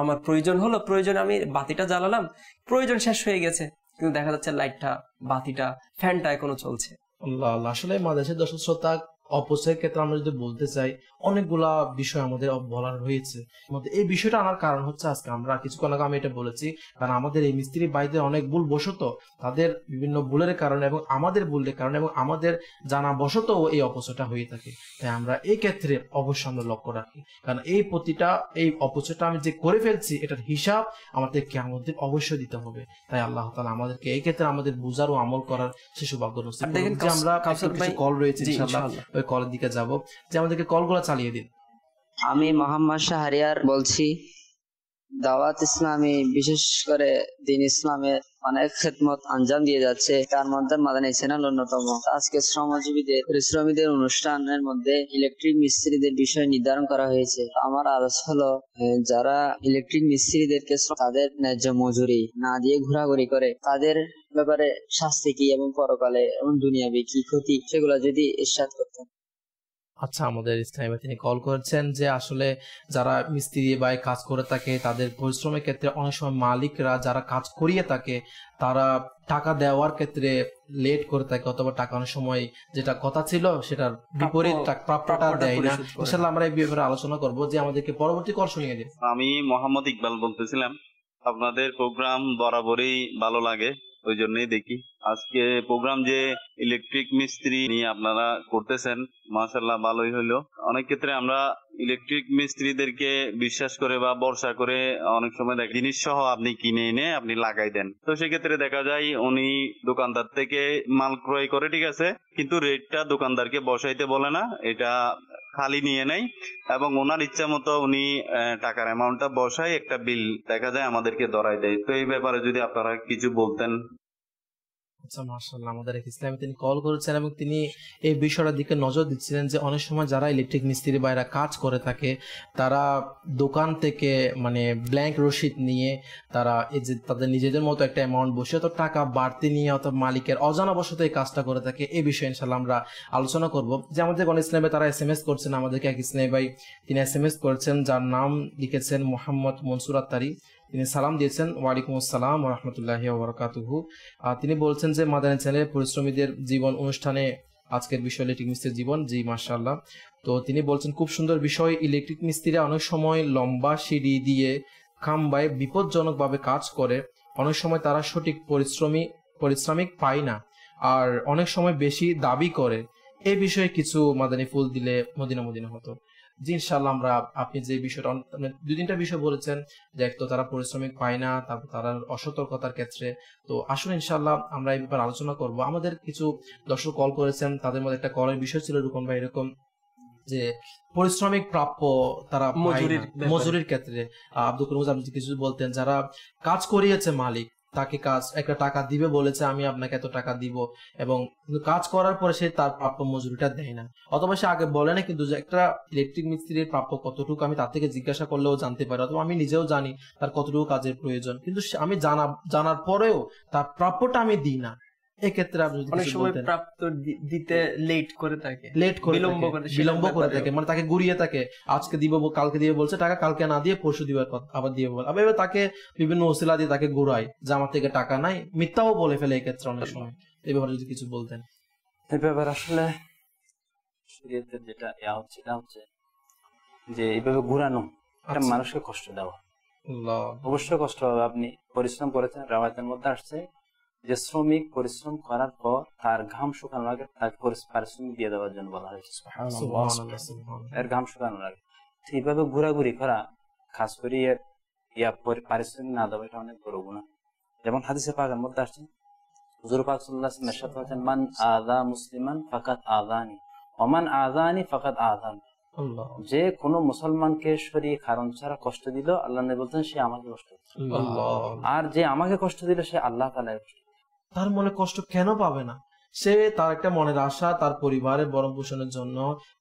আমার প্রয়োজন হলো, প্রয়োজন আমি বাতিটা জ্বালালাম, প্রয়োজন শেষ হয়ে গেছে, কিন্তু দেখা যাচ্ছে লাইটটা, বাতিটা, ফ্যানটা এখনো চলছে। আল্লাহ আল্লাহ, আসলে মাদ্রাসা দর্শক শ্রোতা, অপচয়ের ক্ষেত্রে আমরা যদি বলতে চাই অনেকগুলা বিষয় আমাদের বলার রয়েছে। এই বিষয়টা আনার কারণ হচ্ছে আজকে আমরা কিছুক্ষণ আগে আমি এটা বলেছি, কারণ আমাদের এই মিস্ত্রি ভাইদের অনেক ভুল বশত, তাদের বিভিন্ন ভুলের কারণে এবং আমাদের ভুলের কারণে এবং আমাদের জানা বশত এই অপচয়টা হয়ে থাকে। তাই আমরা এই ক্ষেত্রে অবশ্যই আমরা লক্ষ্য রাখি, কারণ এই প্রতিটা এই অপচয়টা আমি যে করে ফেলছি এটার হিসাব আমাদের কিয়ামতের দিন অবশ্যই দিতে হবে। তাই আল্লাহ তাআলা আমাদেরকে এই ক্ষেত্রে আমাদের বুঝার ও আমল করার সে সৌভাগ্য রয়েছে। আমরা কল রয়েছে ইনশাআল্লাহ ওই কলের দিকে যাব, যে আমাদেরকে কলগুলো চালিয়ে দিন। আমি মোহাম্মদ শাহরিয়ার বলছি। দাওয়াত ইসলামী বিশেষ করে দিন ইসলামের অনেক খেদমত আঞ্জাম দিয়ে যাচ্ছে, তার মধ্যে মাদানী চ্যানেল অন্যতম। আজকে শ্রমজীবীদের পরিশ্রমীদের অনুষ্ঠানের মধ্যে ইলেকট্রিক মিস্ত্রিদের বিষয় নির্ধারণ করা হয়েছে। আমার আলোচনা হলো যারা ইলেকট্রিক মিস্ত্রিদেরকে তাদের ন্যায্য মজুরি না দিয়ে ঘোরাঘুরি করে তাদের ব্যাপারে শাস্তি কি এবং পরকালে এবং দুনিয়াবি কি ক্ষতি, সেগুলো যদি ইরশাদ করতেন। আচ্ছা, আমাদের ইসলামে তিনি কল করেছেন যে আসলে যারা মিস্ত্রি বা কাজ করে থাকে তাদের পরিশ্রমের ক্ষেত্রে অনেক সময় মালিকরা যারা কাজ করিয়ে থাকে তারা টাকা দেওয়ার ক্ষেত্রে লেট করে থাকে, অথবা টাকা অনেক সময় যেটা কথা ছিল সেটার বিপরীত প্রাপ্যটা দেয় না। ইনশাআল্লাহ আমরা এই ব্যাপারে আলোচনা করব। যে আমাদেরকে পরবর্তী কল শুনিয়ে দিন। আমি মোহাম্মদ ইকবাল বলতেছিলাম, আপনাদের প্রোগ্রাম বরাবরই ভালো লাগে, ওই জন্যই দেখি। আজকে প্রোগ্রাম যে ইলেকট্রিক মিস্ত্রি নিয়ে আপনারা করতেছেন মাশাআল্লাহ ভালোই হলো। অনেক ক্ষেত্রে আমরা ইলেকট্রিক মিস্ত্রিদেরকে বিশ্বাস করে বা ভরসা করে অনেক সময় দেখি জিনিস সহ আপনি কিনে এনে আপনি লাগাই দেন, তো সেক্ষেত্রে দেখা যায় উনি দোকানদার থেকে মাল ক্রয় করে, ঠিক আছে, কিন্তু রেটটা দোকানদারকে বসাইতে বলে না, এটা খালি নিয়ে নেয় এবং ওনার ইচ্ছা মতো উনি টাকার অ্যামাউন্টটা বসায় একটা বিল দেখা যায় আমাদেরকে ধরাই দেয়। তো এই ব্যাপারে যদি আপনারা কিছু বলতেন। আচ্ছা, মাশাআল্লাহ, আমাদের ইসলামে তিনি কল করেছেন এবং তিনি এই বিষয়টার দিকে নজর দিচ্ছিলেন যে অনেক সময় যারা ইলেকট্রিক মিস্ত্রি বাইরে কাজ করে থাকে তারা দোকান থেকে মানে ব্ল্যাঙ্ক রসিদ নিয়ে তারা এই যে তাদের নিজেদের মতো একটা অ্যামাউন্ট বসে অত টাকা বাড়তি নিয়ে অত মালিকের অজানাবশত এই কাজটা করে থাকে। এই বিষয়ে ইনশাআল্লাহ আমরা আলোচনা করব। যে আমাদের অনেক ইসলামে তারা এস এম এস করছেন, আমাদেরকে এক ইসলামী ভাই তিনি এস এম এস করেছেন যার নাম লিখেছেন মোহাম্মদ মনসুর আত্তারি। তিনি সালাম দিয়েছেন, ওয়ালাইকুম আসসালাম ওয়া রাহমাতুল্লাহি ওয়া বারাকাতুহু। তিনি বলছেন যে মাদানী চ্যানেলের পরিশ্রমীদের জীবন অনুষ্ঠানে আজকের বিষয় ইলেকট্রিক মিস্ত্রির জীবন। জি মাশাআল্লাহ। তো তিনি বলছেন খুব সুন্দর বিষয়। ইলেকট্রিক মিস্ত্রিরা অনেক সময় লম্বা সিঁড়ি দিয়ে খাম্বায় বিপজ্জনকভাবে কাজ করে, অনেক সময় তারা সঠিক পরিশ্রমী পরিশ্রমিক পায় না, আর অনেক সময় বেশি দাবি করে। এই বিষয়ে কিছু মাদানী ফুল দিলে মদিনা মদিনা হতো। জি ইনশাআল্লাহ, আমরা আপনি যে বিষয়টা দুই তিনটা বিষয় বলেছেন যে তো তারা পরিশ্রমিক পায় না, তারপর তারা অসতর্কতার ক্ষেত্রে, তো আসলে ইনশাআল্লাহ আমরা এই ব্যাপারে আলোচনা করব। আমাদের কিছু দর্শক কল করেছেন, তাদের মধ্যে একটা কলের বিষয় ছিল রুকন ভাই এরকম যে পরিশ্রমিক প্রাপ্য তারা মজুরির ক্ষেত্রে। আব্দুল করিম আপনি কিছু বলতেন, যারা কাজ করিয়েছে মালিক তাকে কাজ একটা টাকা দিবে বলেছে, আমি আপনাকে এত টাকা দিব, এবং কাজ করার পরে সে তার প্রাপ্য মজুরিটা দেয় না, অথবা সে আগে বলে না, কিন্তু একটা ইলেকট্রিক মিস্ত্রির প্রাপ্য কতটুকু আমি তার থেকে জিজ্ঞাসা করলেও জানতে পারি, অথবা আমি নিজেও জানি তার কতটুকু কাজের প্রয়োজন, কিন্তু আমি জানা জানার পরেও তার প্রাপ্যটা আমি দিই না। এক্ষেত্রে অনেক সময় প্রাপ্ত দিতে লেট করে থাকে, লেট করে বিলম্ব করে থাকে, মানে তাকে ঘুরিয়ে থাকে, আজকে দিব কালকে দিয়ে বলছে, টাকা কালকে না দিয়ে পরশু দিবার কথা আবার দিয়ে বলে, আবার তাকে বিভিন্ন ওসিলা দিয়ে তাকে ঘুরায় যে আমার থেকে টাকা নাই, মিথ্যাও বলে ফেলে। এক্ষেত্রে অনেক সময় এই ব্যাপারে যদি কিছু বলতেন। এই ব্যাপারে আসলে যেটা হচ্ছে এটা হচ্ছে যে এইভাবে ঘুরানো এটা মানুষকে কষ্ট দেওয়া। অবশ্যই কষ্ট হবে, আপনি পরিশ্রম করেছেন, রাওয়াতের মধ্যে আসছে যে শ্রমিক পরিশ্রম করার পর তার ঘাম শুকানোর আগে তাকে পারিশ্রমিক দিয়ে দেওয়ার জন্য বলা হয়েছে। এর ঘাম শুকানোর আগে এইভাবে ঘোরাঘুরি করা, খাস করে ইয়া পারিশ্রমিক না দেওয়া, এটা অনেক বড় গুনাহ। যেমন হাদিসে পাকের মধ্যে আসছে হুজুর পাক সাল্লাল্লাহু আলাইহি ওয়াসাল্লাম ইরশাদ করেছেন, মান আযা মুসলিমান ফাকাদ আযানি ওয়া মান আযানি ফাকাদ আযান। যে কোন মুসলমানকে শরীর কারণ ছাড়া কষ্ট দিল, আল্লাহ নবী বলতেন সে আমাকে কষ্ট দিল, আর যে আমাকে কষ্ট দিল সে আল্লাহ তাআলার কষ্ট। তার মনে কষ্ট কেন পাবে না? সে তার একটা মনের আশা, তার পরিবারের ভরণ পোষণের জন্য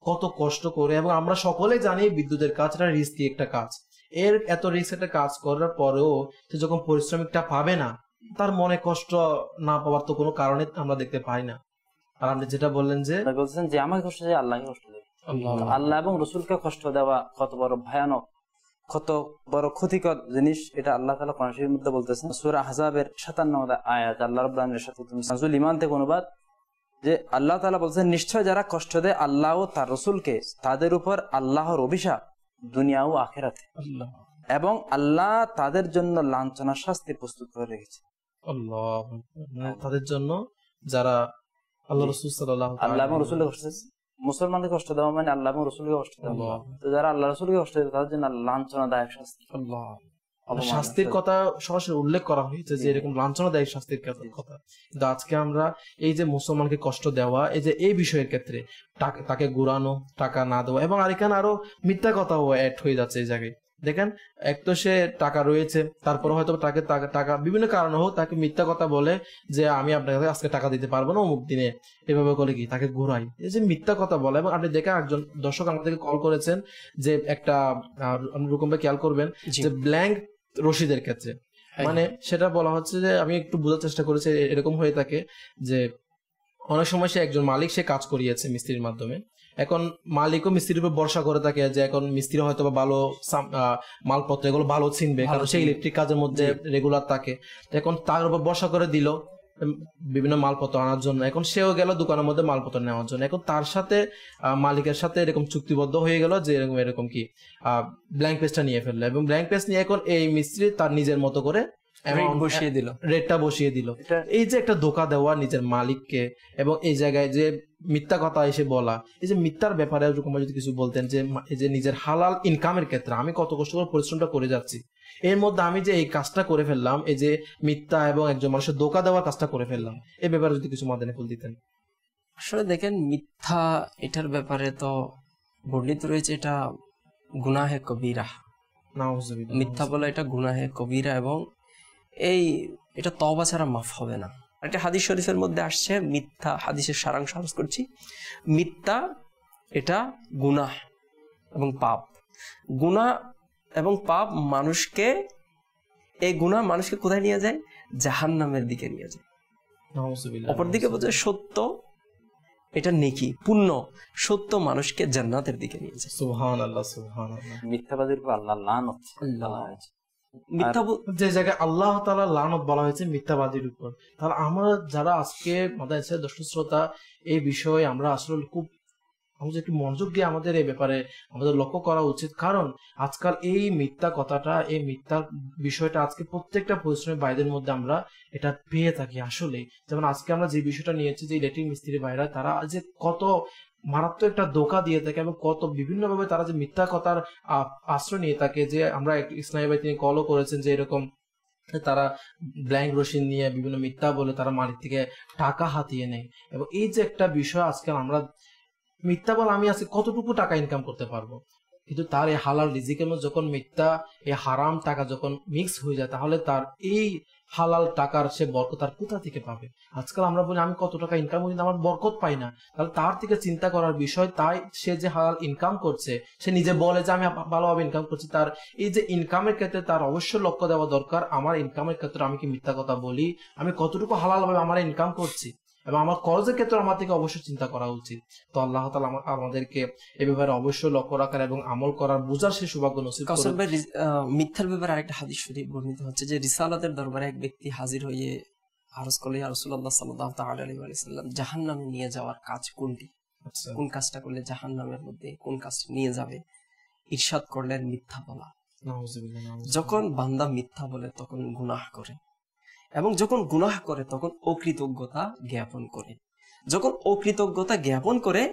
কত কষ্ট করে, এবং আমরা সকলে জানি বিদ্যুতের কাজটা রিস্কি একটা কাজ, এর এত রিস্ক একটা কাজ করার পরেও সে যখন পরিশ্রমিকটা পাবে না, তার মনে কষ্ট না পাওয়ার তো কোনো কারণে আমরা দেখতে পাই না। আর আপনি যেটা বললেন যে বলছেন যে আমাকে কষ্ট দেয় আল্লাহকে কষ্ট দেয়, আল্লাহ এবং রসুলকে কষ্ট দেওয়া কত বড় ভয়ানক, কত বড় ক্ষতিকর জিনিস, এটা আল্লাহ তাআলা কোরআন শরীফের মধ্যে বলতেছেন। সূরা আহজাবের সাতান্ন নম্বর আয়াত, আল্লাহ রাব্বুল আলামিন ইরশাদ করেছেন সূরা ঈমান থেকে অনুবাদ, যে আল্লাহ তাআলা বলছেন নিশ্চয় যারা কষ্ট দেয় আল্লাহ ও তার রাসূলকে, তাদের উপর আল্লাহর অভিশাপ দুনিয়া ও আখিরাতে, এবং আল্লাহ তাদের জন্য লাঞ্ছনা শাস্তি প্রস্তুত করে রেখেছে। আল্লাহ তাদের জন্য যারা আল্লাহ রাসূল সাল্লাল্লাহু আলাইহি আল্লাহ এবং রাসূলকে কষ্ট দেয়, মুসলমানদের কষ্ট দেওয়া মানে আল্লাহ এবং রাসূলকে কষ্ট দেওয়া, তো যারা আল্লাহ রাসূলকে কষ্ট দেয় তাদের জন্য লাঞ্ছনাদায়ক শাস্তি। শাস্তির কথা সরাসরি উল্লেখ করা হয়েছে যে এরকম লাঞ্ছনাদায়ী শাস্তির কথা, কিন্তু আজকে আমরা এই যে মুসলমানকে কষ্ট দেওয়া, এই যে এই বিষয়ের ক্ষেত্রে তাকে ঘুরানো, টাকা না দেওয়া, এবং আর এখানে আরো মিথ্যা কথাও অ্যাড হয়ে যাচ্ছে এই জায়গায়। দেখেন, এক তো সে টাকা রয়েছে, তারপরে হয়তো তাকে টাকা বিভিন্ন কারণে হোক তাকে মিথ্যা কথা বলে যে আমি আপনার কাছে আজকে টাকা দিতে পারবো না অমুক দিনে, এভাবে করে কি তাকে ঘোরাই, এই যে মিথ্যা কথা বলে। এবং আপনি দেখেন একজন দর্শক আমাদেরকে কল করেছেন যে একটা রকমভাবে খেয়াল করবেন যে ব্ল্যাঙ্ক রশিদের ক্ষেত্রে, মানে সেটা বলা হচ্ছে যে আমি একটু বোঝার চেষ্টা করেছি, এরকম হয়ে থাকে যে অনেক সময় সে একজন মালিক সে কাজ করিয়েছে মিস্ত্রির মাধ্যমে, এখন মালিকও মিস্ত্রির উপর ভরসা করে থাকে যে এখন মিস্ত্রি হয়তো ভালো মালপত্র এগুলো ভালো চিনবে, কারণ সে ইলেকট্রিক কাজের মধ্যে রেগুলার থাকে, এখন তার উপর ভরসা করে দিল বিভিন্ন মালপত্র আনার জন্য, এখন সেও গেল দোকানের মধ্যে মালপত্র নেওয়ার জন্য, এখন তার সাথে মালিকের সাথে এরকম চুক্তিবদ্ধ হয়ে গেল যে এরকম এরকম কি ব্ল্যাঙ্ক পেজটা নিয়ে ফেললো, এবং ব্ল্যাঙ্ক পেজ নিয়ে এখন এই মিস্ত্রি তার নিজের মতো করে বসিয়ে দিল, রেটটা বসিয়ে দিল। এই যে একটা ধোকা দেওয়া নিজের মালিককে, এবং এই জায়গায় যে মিথ্যা কথা এসে বলা, এই যে মিথ্যার ব্যাপারে এরকম যদি কিছু বলতেন যে এই যে নিজের হালাল ইনকামের ক্ষেত্রে আমি কত কষ্ট করে পরিশ্রমটা করে যাচ্ছি, এর মধ্যে আমি যে এই কাজটা করে ফেললাম, এই যে মিথ্যা এবং একজন মানুষের ধোকা দেওয়ার কাজটা করে ফেললাম, এই ব্যাপারে যদি কিছু মাদানে ফুল দিতেন। আসলে দেখেন, মিথ্যা এটার ব্যাপারে তো বর্ণিত রয়েছে এটা গুনাহে কবিরা, মিথ্যা বলা এটা গুনাহে কবিরা, এবং এই এটা তওবা ছাড়া মাফ হবে না। একটা হাদিস শরীফের মধ্যে আসছে মিথ্যা, হাদিসের সারাংশ আলোচনা করছি, মিথ্যা এটা গুনাহ এবং পাপ, গুনাহ এবং পাপ মানুষকে, এই গুনাহ মানুষকে কোথায় নিয়ে যায়? জাহান্নামের দিকে নিয়ে যায়। অপরদিকে বলছে সত্য, এটা নেকি, পুণ্য, সত্য মানুষকে জান্নাতের দিকে নিয়ে যায়। সুবহানাল্লাহ, সুবহানাল্লাহ। মিথ্যাবাদের উপর আল্লাহ লানত, আল্লাহ যে জায়গায় আল্লাহ তাআলা লানত বলা হয়েছে মিথ্যাবাদীর উপর। তাহলে আমরা যারা আজকে মাদ্রাসা দর্শক শ্রোতা, এই বিষয়ে আমরা আসলে খুব আমাদের একটু মনোযোগ দিয়ে আমাদের এই ব্যাপারে আমাদের লক্ষ্য করা উচিত, কারণ আজকাল এই মিথ্যা কথাটা, এই মিথ্যা বিষয়টা আজকে প্রত্যেকটা পরিশ্রমী ভাইদের মধ্যে আমরা এটা পেয়ে থাকি। আসলে যেমন আজকে আমরা যে বিষয়টা নিয়েছি যে ইলেকট্রিক মিস্ত্রি ভাইরা তারা যে কত মারাত্মক একটা ধোঁকা দিয়ে থাকে এবং কত বিভিন্ন ভাবে তারা যে মিথ্যা কথার আশ্রয় নিয়ে থাকে, যে আমরা ইসলামী ভাই তিনি কলও করেছেন যে এরকম তারা ব্ল্যাঙ্ক রশিদ নিয়ে বিভিন্ন মিথ্যা বলে তারা মালিক থেকে টাকা হাতিয়ে নেয়, এবং এই যে একটা বিষয় আজকাল আমরা মিথ্যা বল আমি আজকে কতটুকু টাকা ইনকাম করতে পারবো, কিন্তু তার এই হালাল রিজিকের মধ্যে যখন মিথ্যা এই হারাম টাকা যখন মিক্স হয়ে যায়, তাহলে তার এই হালাল টাকার সে বরকত আর কোথা থেকে পাবে? আজকাল আমরা বলি আমি কত টাকা ইনকাম করি, আমার বরকত পাই না, তাহলে তার থেকে চিন্তা করার বিষয়। তাই সে যে হালাল ইনকাম করছে, সে নিজে বলে যে আমি ভালোভাবে ইনকাম করছি, তার এই যে ইনকামের ক্ষেত্রে তার অবশ্যই লক্ষ্য দেওয়া দরকার আমার ইনকামের ক্ষেত্রে আমি কি মিথ্যা কথা বলি, আমি কতটুকু হালালভাবে আমার ইনকাম করছি, এবং আমার খরচের ক্ষেত্রে আমার থেকে অবশ্যই চিন্তা করা উচিত। তো আল্লাহ তাআলা আমাদেরকে এই ব্যাপারে অবশ্যই লক্ষ্য রাখার এবং আমল করার বুঝার সেই সৌভাগ্য নসিব করুন। মিথ্যার ব্যাপারে আরেকটা হাদিস শরীফ বর্ণিত হচ্ছে যে রিসালাতের দরবারে এক ব্যক্তি হাজির হয়ে আরজ করল, ইয়া রাসূলুল্লাহ সাল্লাল্লাহু তাআলা আলাইহি ওয়াসাল্লাম, জাহান্নামে নিয়ে যাওয়ার কাজ কোনটি, কোন কাজটা করলে জাহান্নামের মধ্যে কোন কাজ নিয়ে যাবে? ইরশাদ করলেন মিথ্যা বলা। যখন বান্দা মিথ্যা বলে তখন গুনাহ করে, এবং যখন গুনাহ করে তখন অকৃতজ্ঞতা জ্ঞাপন করে, যখন অকৃতজ্ঞতা জ্ঞাপন করে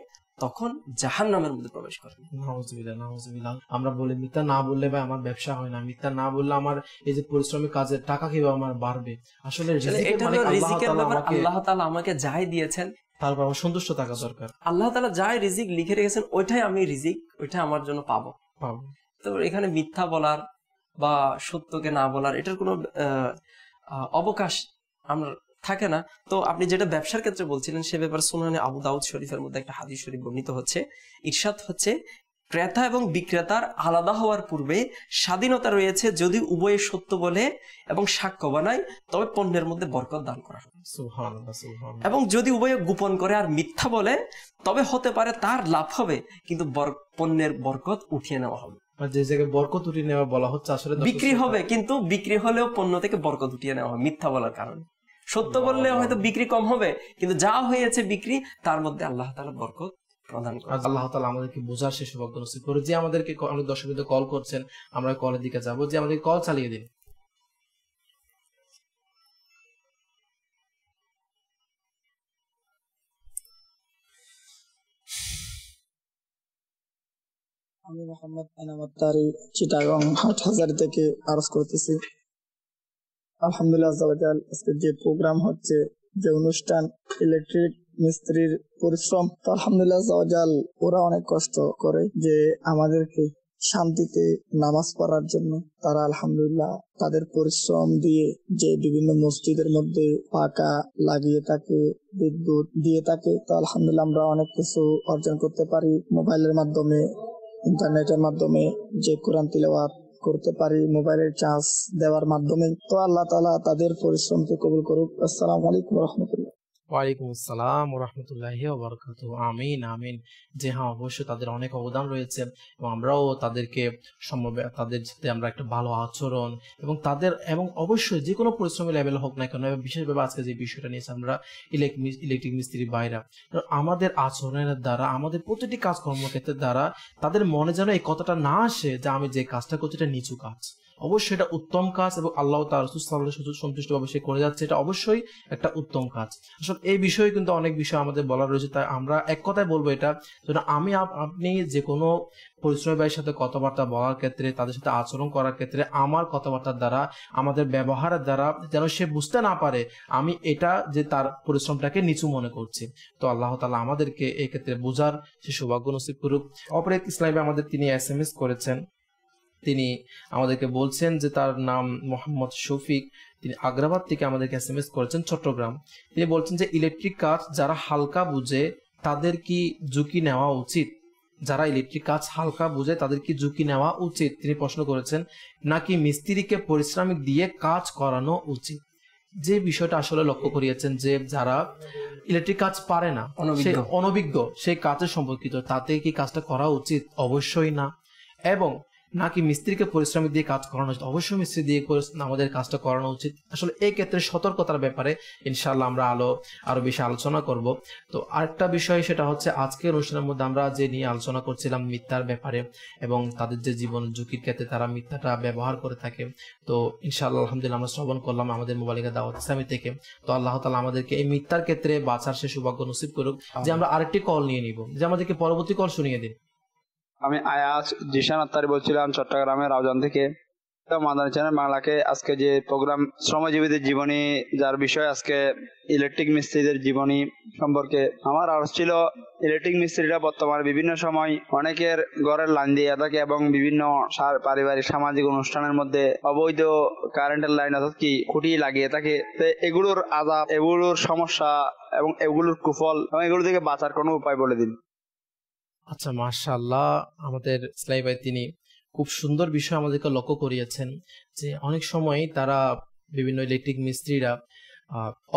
তখন জাহান্নামের মধ্যে প্রবেশ করে। নাউজুবিল্লাহ, নাউজুবিল্লাহ। আমরা বলি মিথ্যা না বললে ভাই আমার ব্যবসা হয় না, মিথ্যা না বললে আমার এই যে পরিশ্রমী কাজের টাকা কিভাবে আমার বাড়বে, আসলে আল্লাহ তাআলা আমাকে যাই দিয়েছেন তারপর আমার সন্তুষ্ট থাকা দরকার। আল্লাহ তাআলা যাই রিজিক লিখে রেখেছেন ওইটাই আমি রিজিক, ওইটা আমার জন্য পাবো পাবো। তো এখানে মিথ্যা বলার বা সত্যকে না বলার এটার কোনো অবকাশ আমরা থাকে না। তো আপনি যেটা ব্যবসার ক্ষেত্রে বলছিলেন সে ব্যাপারে সুনানে আবু দাউদ শরীফের মধ্যে একটা হাদিস শরীফ বর্ণিত হচ্ছে, ইরশাদ হচ্ছে ক্রেতা এবং বিক্রেতার আলাদা হওয়ার পূর্বে স্বাধীনতা রয়েছে যদি উভয়ে সত্য বলে এবং সাক্ষ্য বানায় তবে পণ্যের মধ্যে বরকত দান করা হয়, এবং যদি উভয়ে গোপন করে আর মিথ্যা বলে তবে হতে পারে তার লাভ হবে কিন্তু পণ্যের বরকত উঠিয়ে নেওয়া হবে। যে জায়গায় বরকত উঠিয়ে নেওয়া বলা হচ্ছে আসলে বিক্রি হবে, কিন্তু বিক্রি হলেও পণ্য থেকে বরকত উঠিয়ে নেওয়া হয় মিথ্যা বলার কারণে। সত্য বললে হয়তো বিক্রি কম হবে কিন্তু যা হয়েছে বিক্রি তার মধ্যে আল্লাহ তাআলা বরকত প্রদান করেন। আল্লাহ তাআলা আমাদেরকে বোঝার সেই সৌভাগ্য নসিব করে। যে আমাদেরকে অনেক দর্শক বিন্দু কল করছেন, আমরা কলের দিকে যাবো, যে আমাদেরকে কল চালিয়ে দিন। আমি মোহাম্মদ আনামত তারি চিটাগং হাট হাজার থেকে আরজ করতেছি। আলহামদুলিল্লাহ আজাল আজকে যে প্রোগ্রাম হচ্ছে, যে অনুষ্ঠান ইলেকট্রিক মিস্ত্রির পরিশ্রম, তো আলহামদুলিল্লাহ আজাল ওরা অনেক কষ্ট করে যে আমাদেরকে শান্তিতে নামাজ পড়ার জন্য। তারা আলহামদুলিল্লাহ তাদের পরিশ্রম দিয়ে যে বিভিন্ন মসজিদের মধ্যে পাকা লাগিয়ে থাকে, বিদ্যুৎ দিয়ে থাকে, তো আলহামদুলিল্লাহ আমরা অনেক কিছু অর্জন করতে পারি। মোবাইলের মাধ্যমে, ইন্টারনেটের মাধ্যমে যে কোরআন তিলাওয়াত করতে পারি মোবাইলের চার্জ দেওয়ার মাধ্যমে। তো আল্লাহ তাআলা তাদের পরিশ্রমকে কবুল করুক। আসসালামু আলাইকুম ওয়া রাহমাতুল্লাহ। ওয়ালাইকুম আসসালাম ওয়া রাহমাতুল্লাহি ওয়া বারাকাতুহু। আমিন আমিন। জি হ্যাঁ, অবশ্যই তাদের অনেক অবদান রয়েছে এবং আমরাও তাদেরকে সম্ভাব্য তাদের সাথে আমরা একটা ভালো আচরণ এবং তাদের এবং অবশ্যই যে কোনো পরিশ্রমের লেভেল হোক না কেন, বিশেষভাবে আজকে যে বিষয়টা নিয়েছে আমরা ইলেকট্রিক মিস্ত্রি ভাইরা, আমাদের আচরণের দ্বারা, আমাদের প্রতিটি কাজ কর্মক্ষেত্রের দ্বারা তাদের মনে যেন এই কথাটা না আসে যে আমি যে কাজটা করছি এটা নিচু কাজ। অবশ্যই এটা উত্তম কাজ এবং আল্লাহ তার সন্তুষ্ট ভাবে সে করে যাচ্ছে, এটা অবশ্যই একটা উত্তম কাজ। আসলে এই বিষয়ে কিন্তু অনেক বিষয় আমাদের বলা রয়েছে, তাই আমরা এক কথায় বলবো এটা যেন আমি আপনি যে কোনো পরিশ্রমী ভাইয়ের সাথে কথাবার্তা বলার ক্ষেত্রে, তাদের সাথে আচরণ করার ক্ষেত্রে আমার কথাবার্তার দ্বারা, আমাদের ব্যবহারের দ্বারা যেন সে বুঝতে না পারে আমি এটা যে তার পরিশ্রমটাকে নিচু মনে করছি। তো আল্লাহ তাআলা আমাদেরকে এই ক্ষেত্রে বোঝার সে সৌভাগ্য নসিব করুক। অপরাধ ইসলামে আমাদের তিনি এস এম এস করেছেন, তিনি আমাদেরকে বলছেন যে তার নাম মোহাম্মদ শফিক, তিনি আগ্রাবাদ থেকে আমাদেরকে এস এম এস করেছেন চট্টগ্রাম। তিনি বলছেন যে ইলেকট্রিক কাজ যারা হালকা বুঝে তাদের কি ঝুঁকি নেওয়া উচিত? যারা ইলেকট্রিক কাজ হালকা বুঝে তাদের কি ঝুঁকি নেওয়া উচিত তিনি প্রশ্ন করেছেন, নাকি মিস্ত্রিকে পরিশ্রমিক দিয়ে কাজ করানো উচিত? যে বিষয়টা আসলে লক্ষ্য করিয়েছেন যে যারা ইলেকট্রিক কাজ পারে না, অনভিজ্ঞ, সেই কাজের সম্পর্কিত, তাতে কি কাজটা করা উচিত? অবশ্যই না। এবং নাকি মিস্ত্রিকে পরিশ্রমিক দিয়ে কাজ করানো উচিত? অবশ্যই মিস্ত্রি দিয়ে আমাদের কাজটা করানো উচিত। আসলে এই ক্ষেত্রে সতর্কতার ব্যাপারে ইনশাআল্লাহ আমরা আলো আরো বেশি আলোচনা করব। তো আরেকটা বিষয় সেটা হচ্ছে আজকের অনুষ্ঠানের মধ্যে আমরা যে নিয়ে আলোচনা করছিলাম মিথ্যার ব্যাপারে এবং তাদের যে জীবন ঝুঁকির ক্ষেত্রে তারা মিথ্যাটা ব্যবহার করে থাকে। তো ইনশাআল্লাহ আলহামদুলিল্লাহ আমরা শ্রবণ করলাম আমাদের মোবাইলের দাওয়াত ইসলামি থেকে। তো আল্লাহ তাআলা আমাদেরকে এই মিথ্যার ক্ষেত্রে বাঁচার সে সৌভাগ্য নসিব করুক। যে আমরা আরেকটি কল নিয়ে নিব, যে আমাদেরকে পরবর্তী কল শুনিয়ে দিন। আমি আয়াস জিশান আত্তারি বলছিলাম চট্টগ্রামের রাউজান থেকে। মাদানী চ্যানেল বাংলাকে আজকে যে প্রোগ্রাম শ্রমজীবীদের জীবনী, যার বিষয় আজকে ইলেকট্রিক মিস্ত্রিদের জীবনী সম্পর্কে আমার আরজ ছিল, ইলেকট্রিক মিস্ত্রিরা বর্তমানে বিভিন্ন সময় অনেকের ঘরের লাইন দিয়ে থাকে এবং বিভিন্ন পারিবারিক সামাজিক অনুষ্ঠানের মধ্যে অবৈধ কারেন্টের লাইন অর্থাৎ কি খুঁটি লাগিয়ে থাকে। তো এগুলোর আযাব, এগুলোর সমস্যা এবং এগুলোর কুফল এবং এগুলো থেকে বাঁচার কোনো উপায় বলে দিন। আচ্ছা, মাশাআল্লাহ, আমাদের ইসলাই ভাই তিনি খুব সুন্দর বিষয় আমাদেরকে লক্ষ্য করিয়েছেন যে অনেক সময় তারা বিভিন্ন ইলেকট্রিক মিস্ত্রিরা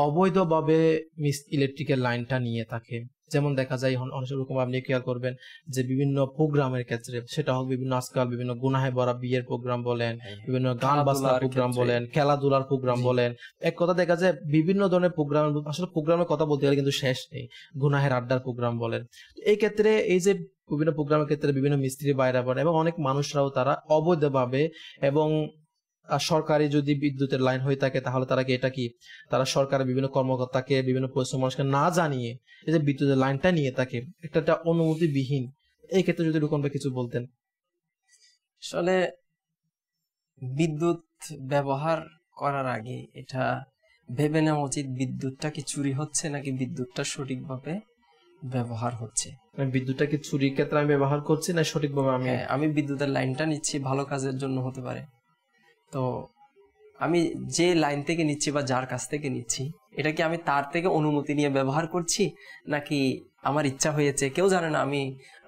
অবৈধভাবে ইলেকট্রিকের লাইনটা নিয়ে থাকে। যেমন দেখা যায় অনেক রকম, আপনি খেয়াল করবেন যে বিভিন্ন প্রোগ্রামের ক্ষেত্রে, সেটা হোক বিভিন্ন আজকাল বিভিন্ন গুনাহে ভরা বিয়ের প্রোগ্রাম বলেন, বিভিন্ন গান বাজনার প্রোগ্রাম বলেন, খেলাধুলার প্রোগ্রাম বলেন, এক কথা দেখা যায় বিভিন্ন ধরনের প্রোগ্রাম। আসলে প্রোগ্রামের কথা বলতে গেলে কিন্তু শেষ নেই, গুনাহের আড্ডার প্রোগ্রাম বলেন। এই ক্ষেত্রে এই যে বিভিন্ন প্রোগ্রামের ক্ষেত্রে বিভিন্ন মিস্ত্রি বাইরে বলেন এবং অনেক মানুষরাও তারা অবৈধভাবে, এবং সরকারি যদি বিদ্যুতের লাইন হয়ে থাকে তাহলে তারা কি এটা কি তারা সরকারের বিভিন্ন কর্মকর্তাকে, বিভিন্ন পরিশ্রম মানুষকে না জানিয়ে এই যে বিদ্যুতের লাইনটা নিয়ে থাকে, একটা অনুমতিবিহীন। এই ক্ষেত্রে যদি রকম কিছু বলতেন। আসলে বিদ্যুৎ ব্যবহার করার আগে এটা ভেবে নেওয়া উচিত বিদ্যুৎটা কি চুরি হচ্ছে নাকি বিদ্যুৎটা সঠিকভাবে ব্যবহার হচ্ছে। বিদ্যুৎটা কি চুরির ক্ষেত্রে আমি ব্যবহার করছি না সঠিকভাবে আমি আমি বিদ্যুতের লাইনটা নিচ্ছি ভালো কাজের জন্য হতে পারে, তো আমি যে লাইন থেকে নিচ্ছি বা যার কাছ থেকে নিচ্ছি এটা কি আমি তার থেকে অনুমতি নিয়ে ব্যবহার করছি নাকি আমার ইচ্ছা হয়েছে? কেউ জানে না আমি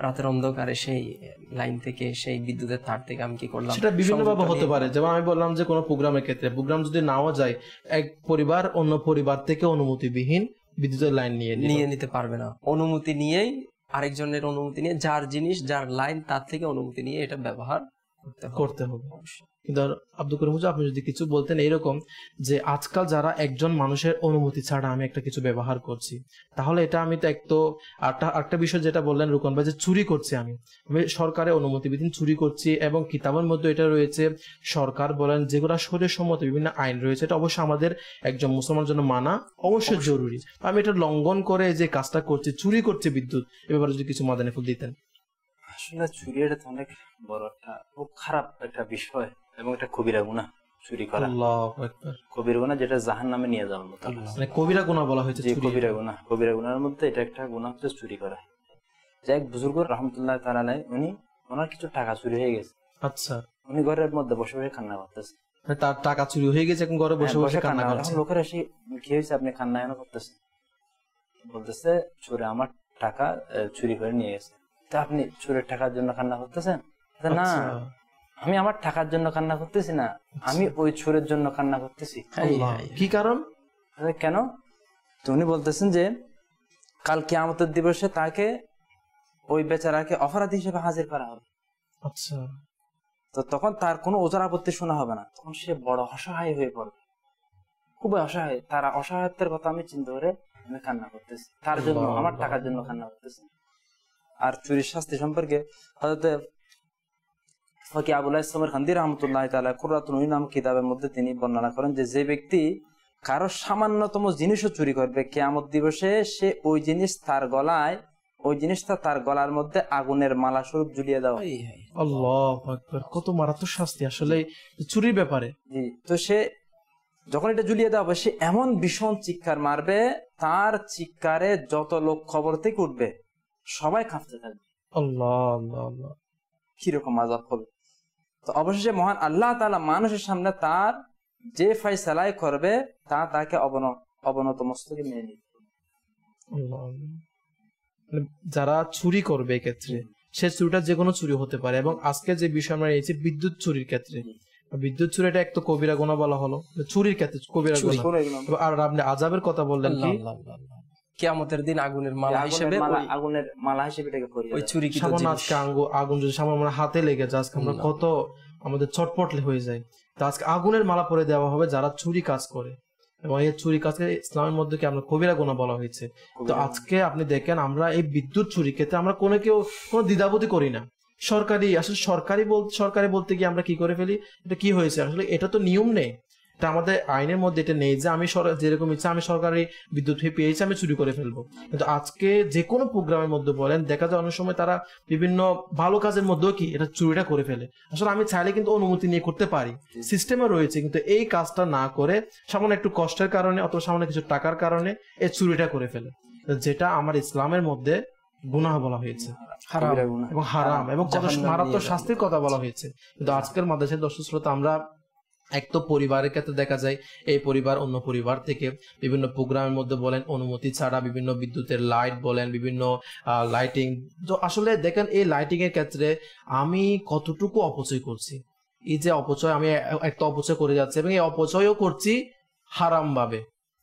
রাতের অন্ধকারে সেই লাইন থেকে, সেই বিদ্যুতের তার থেকে আমি কি করলাম, সেটা বিভিন্নভাবে হতে পারে। যেমন আমি বললাম যে কোনো প্রোগ্রামের ক্ষেত্রে, প্রোগ্রাম যদি নাও যায়, এক পরিবার অন্য পরিবার থেকে অনুমতিবিহীন বিদ্যুতের লাইন নিয়ে নিয়ে নিতে পারবে না। অনুমতি নিয়েই, আরেকজনের অনুমতি নিয়ে, যার জিনিস যার লাইন তার থেকে অনুমতি নিয়ে এটা ব্যবহার করতে হবে। কিন্তু আব্দুল করিম হুজুর, আপনি যদি কিছু বলতেন এরকম যে আজকাল যারা একজন মানুষের অনুমতি ছাড়া আমি একটা কিছু ব্যবহার করছি, তাহলে এটা আমি তো একটু একটা বিষয় যেটা বললেন রুকন ভাই যে চুরি করছি, আমি সরকারের অনুমতিবিহীন চুরি করছি। এবং কিতাবের মধ্যে এটা রয়েছে, সরকার বলেন যেগুলো শরীয়সম্মত বিভিন্ন আইন রয়েছে, এটা অবশ্যই আমাদের একজন মুসলমানের জন্য মানা অবশ্যই জরুরি। আমি এটা লঙ্ঘন করে যে কাজটা করছি, চুরি করছি বিদ্যুৎ, এ ব্যাপারে যদি কিছু মাদানী ফুল দিতেন। আসলে চুরি এটা তো অনেক বড় একটা খুব খারাপ একটা বিষয় এবং এটা কবিরা গুনাহ। চুরি করা কবিরা গুনাহ, যেটা জাহান্নামে নিয়ে যাওয়ার মতো। মানে কবিরা গুনাহ বলা হয়েছে কবিরা গুনাহ, কবিরা গুনাহের মধ্যে এটা একটা গুনাহ হচ্ছে চুরি করা। যে এক বুজুর্গ রাহমাতুল্লাহ তাআলা আলাইহি, উনি ওনার কিছু টাকা চুরি হয়ে গেছে। আচ্ছা, উনি ঘরের মধ্যে বসে বসে কান্না করতেছে, তার টাকা চুরি হয়ে গেছে, এখন ঘরে বসে বসে কান্না করছে। লোকের এসে কি হয়েছে আপনি কান্না কেন করতেছেন? বলতেছে চোরে আমার টাকা চুরি করে নিয়ে গেছে। তা আপনি চোরের টাকার জন্য কান্না করতেছেন? না, আমি আমার টাকার জন্য কান্না করতেছি না, আমি ওই চোরের জন্য কান্না করতেছি। কি কারণ? কেন? তো উনি বলতেছেন যে কাল কিয়ামতের দিবসে তাকে ওই বেচারাকে অপরাধী হিসেবে হাজির করা হবে। আচ্ছা, তো তখন তার কোনো ওজর আপত্তি শোনা হবে না, তখন সে বড় অসহায় হয়ে পড়বে, খুবই অসহায়। তার অসহায়ত্বের কথা আমি চিন্তা করে আমি কান্না করতেছি, তার জন্য আমার টাকার জন্য কান্না করতেছি। আর চুরির শাস্তি সম্পর্কে হযরত ফকি আবুল ইসলাম খান্দি রাহমাতুল্লাহ তাআলা কুররাতুল উয়ুন নামক কিতাবের মধ্যে তিনি বর্ণনা করেন যে, যে ব্যক্তি কারো সামান্যতম জিনিসও চুরি করবে, কিয়ামত দিবসে সে ওই জিনিস তার গলায় ওই জিনিসটা তার গলার মধ্যে আগুনের মালা স্বরূপ ঝুলিয়ে দাও। আল্লাহু আকবার, কত মারাত্মক শাস্তি আসলে চুরির ব্যাপারে। জি, তো সে যখন এটা ঝুলিয়ে দেওয়া হবে, সে এমন ভীষণ চিৎকার মারবে, তার চিৎকারে যত লোক খবর থেকে উঠবে, সবাই কাঁপতে থাকবে। আল্লাহ আল্লাহ আল্লাহ, কিরকম আযাব হবে। তো অবশেষে মহান আল্লাহ তাআলা মানুষের সামনে তার যে ফয়সালায় করবে, তা তাকে অবনত অবনত মস্তকে মেনে নিতে হবে। আল্লাহ, যারা চুরি করবে এক্ষেত্রে সে চুরিটা যে কোনো চুরি হতে পারে। এবং আজকে যে বিষয় আমরা নিয়েছি বিদ্যুৎ চুরির ক্ষেত্রে, বিদ্যুৎ চুরিটা এক তো কবিরা গুনাহ বলা হলো চুরির ক্ষেত্রে কবিরা গুনাহ। আর আপনি আযাবের কথা বললেন কি, কিয়ামতের দিন আগুনের মালা হিসেবে, আগুনের মালা হিসেবে এটাকে করি। ওই চুরি কি আগুন যদি সামনে হাতে লেগে যায়, আজকে আমরা কত আমাদের চটপট হয়ে যায়। তো আজকে আগুনের মালা পরে দেওয়া হবে যারা চুরি কাজ করে। এবং এই চুরি কাজকে ইসলামের মধ্যে কি আমরা কবিরা গুনাহ বলা হয়েছে। তো আজকে আপনি দেখেন আমরা এই বিদ্যুৎ চুরি ক্ষেত্রে আমরা কোনো কেউ কোনো দ্বিধাবোধই করি না। সরকারি আসলে সরকারি বল সরকারি বলতে গিয়ে আমরা কি করে ফেলি, এটা কি হয়েছে আসলে এটা তো নিয়ম নেই, এটা আমাদের আইনের মধ্যে এটা নেই যে আমি যেরকম ইচ্ছা আমি সরকারি বিদ্যুৎ পেয়েছি আমি চুরি করে ফেলবো। কিন্তু আজকে যে কোনো প্রোগ্রামের মধ্যে বলেন, দেখা যায় অনেক সময় তারা বিভিন্ন ভালো কাজের মধ্যেও কি এটা চুরিটা করে ফেলে। আসলে আমি চাইলে কিন্তু অনুমতি নিয়ে করতে পারি, সিস্টেমে রয়েছে, কিন্তু এই কাজটা না করে সামান্য একটু কষ্টের কারণে অথবা সামান্য কিছু টাকার কারণে এই চুরিটা করে ফেলে, যেটা আমার ইসলামের মধ্যে গুনাহ বলা হয়েছে এবং হারাম এবং কত মারাত্মক শাস্তির কথা বলা হয়েছে। কিন্তু আজকের মাদ্রাসার দর্শক শ্রোতা আমরা এক তো পরিবারের ক্ষেত্রে দেখা যায় এই পরিবার অন্য পরিবার থেকে বিভিন্ন প্রোগ্রামের মধ্যে বলেন অনুমতি ছাড়া বিভিন্ন বিদ্যুতের লাইট বলেন, বিভিন্ন লাইটিং। তো আসলে দেখেন এই লাইটিং এর ক্ষেত্রে আমি কতটুকু অপচয় করছি, এই যে অপচয় আমি একটা অপচয় করে যাচ্ছি এবং এই অপচয়ও করছি হারাম ভাবে,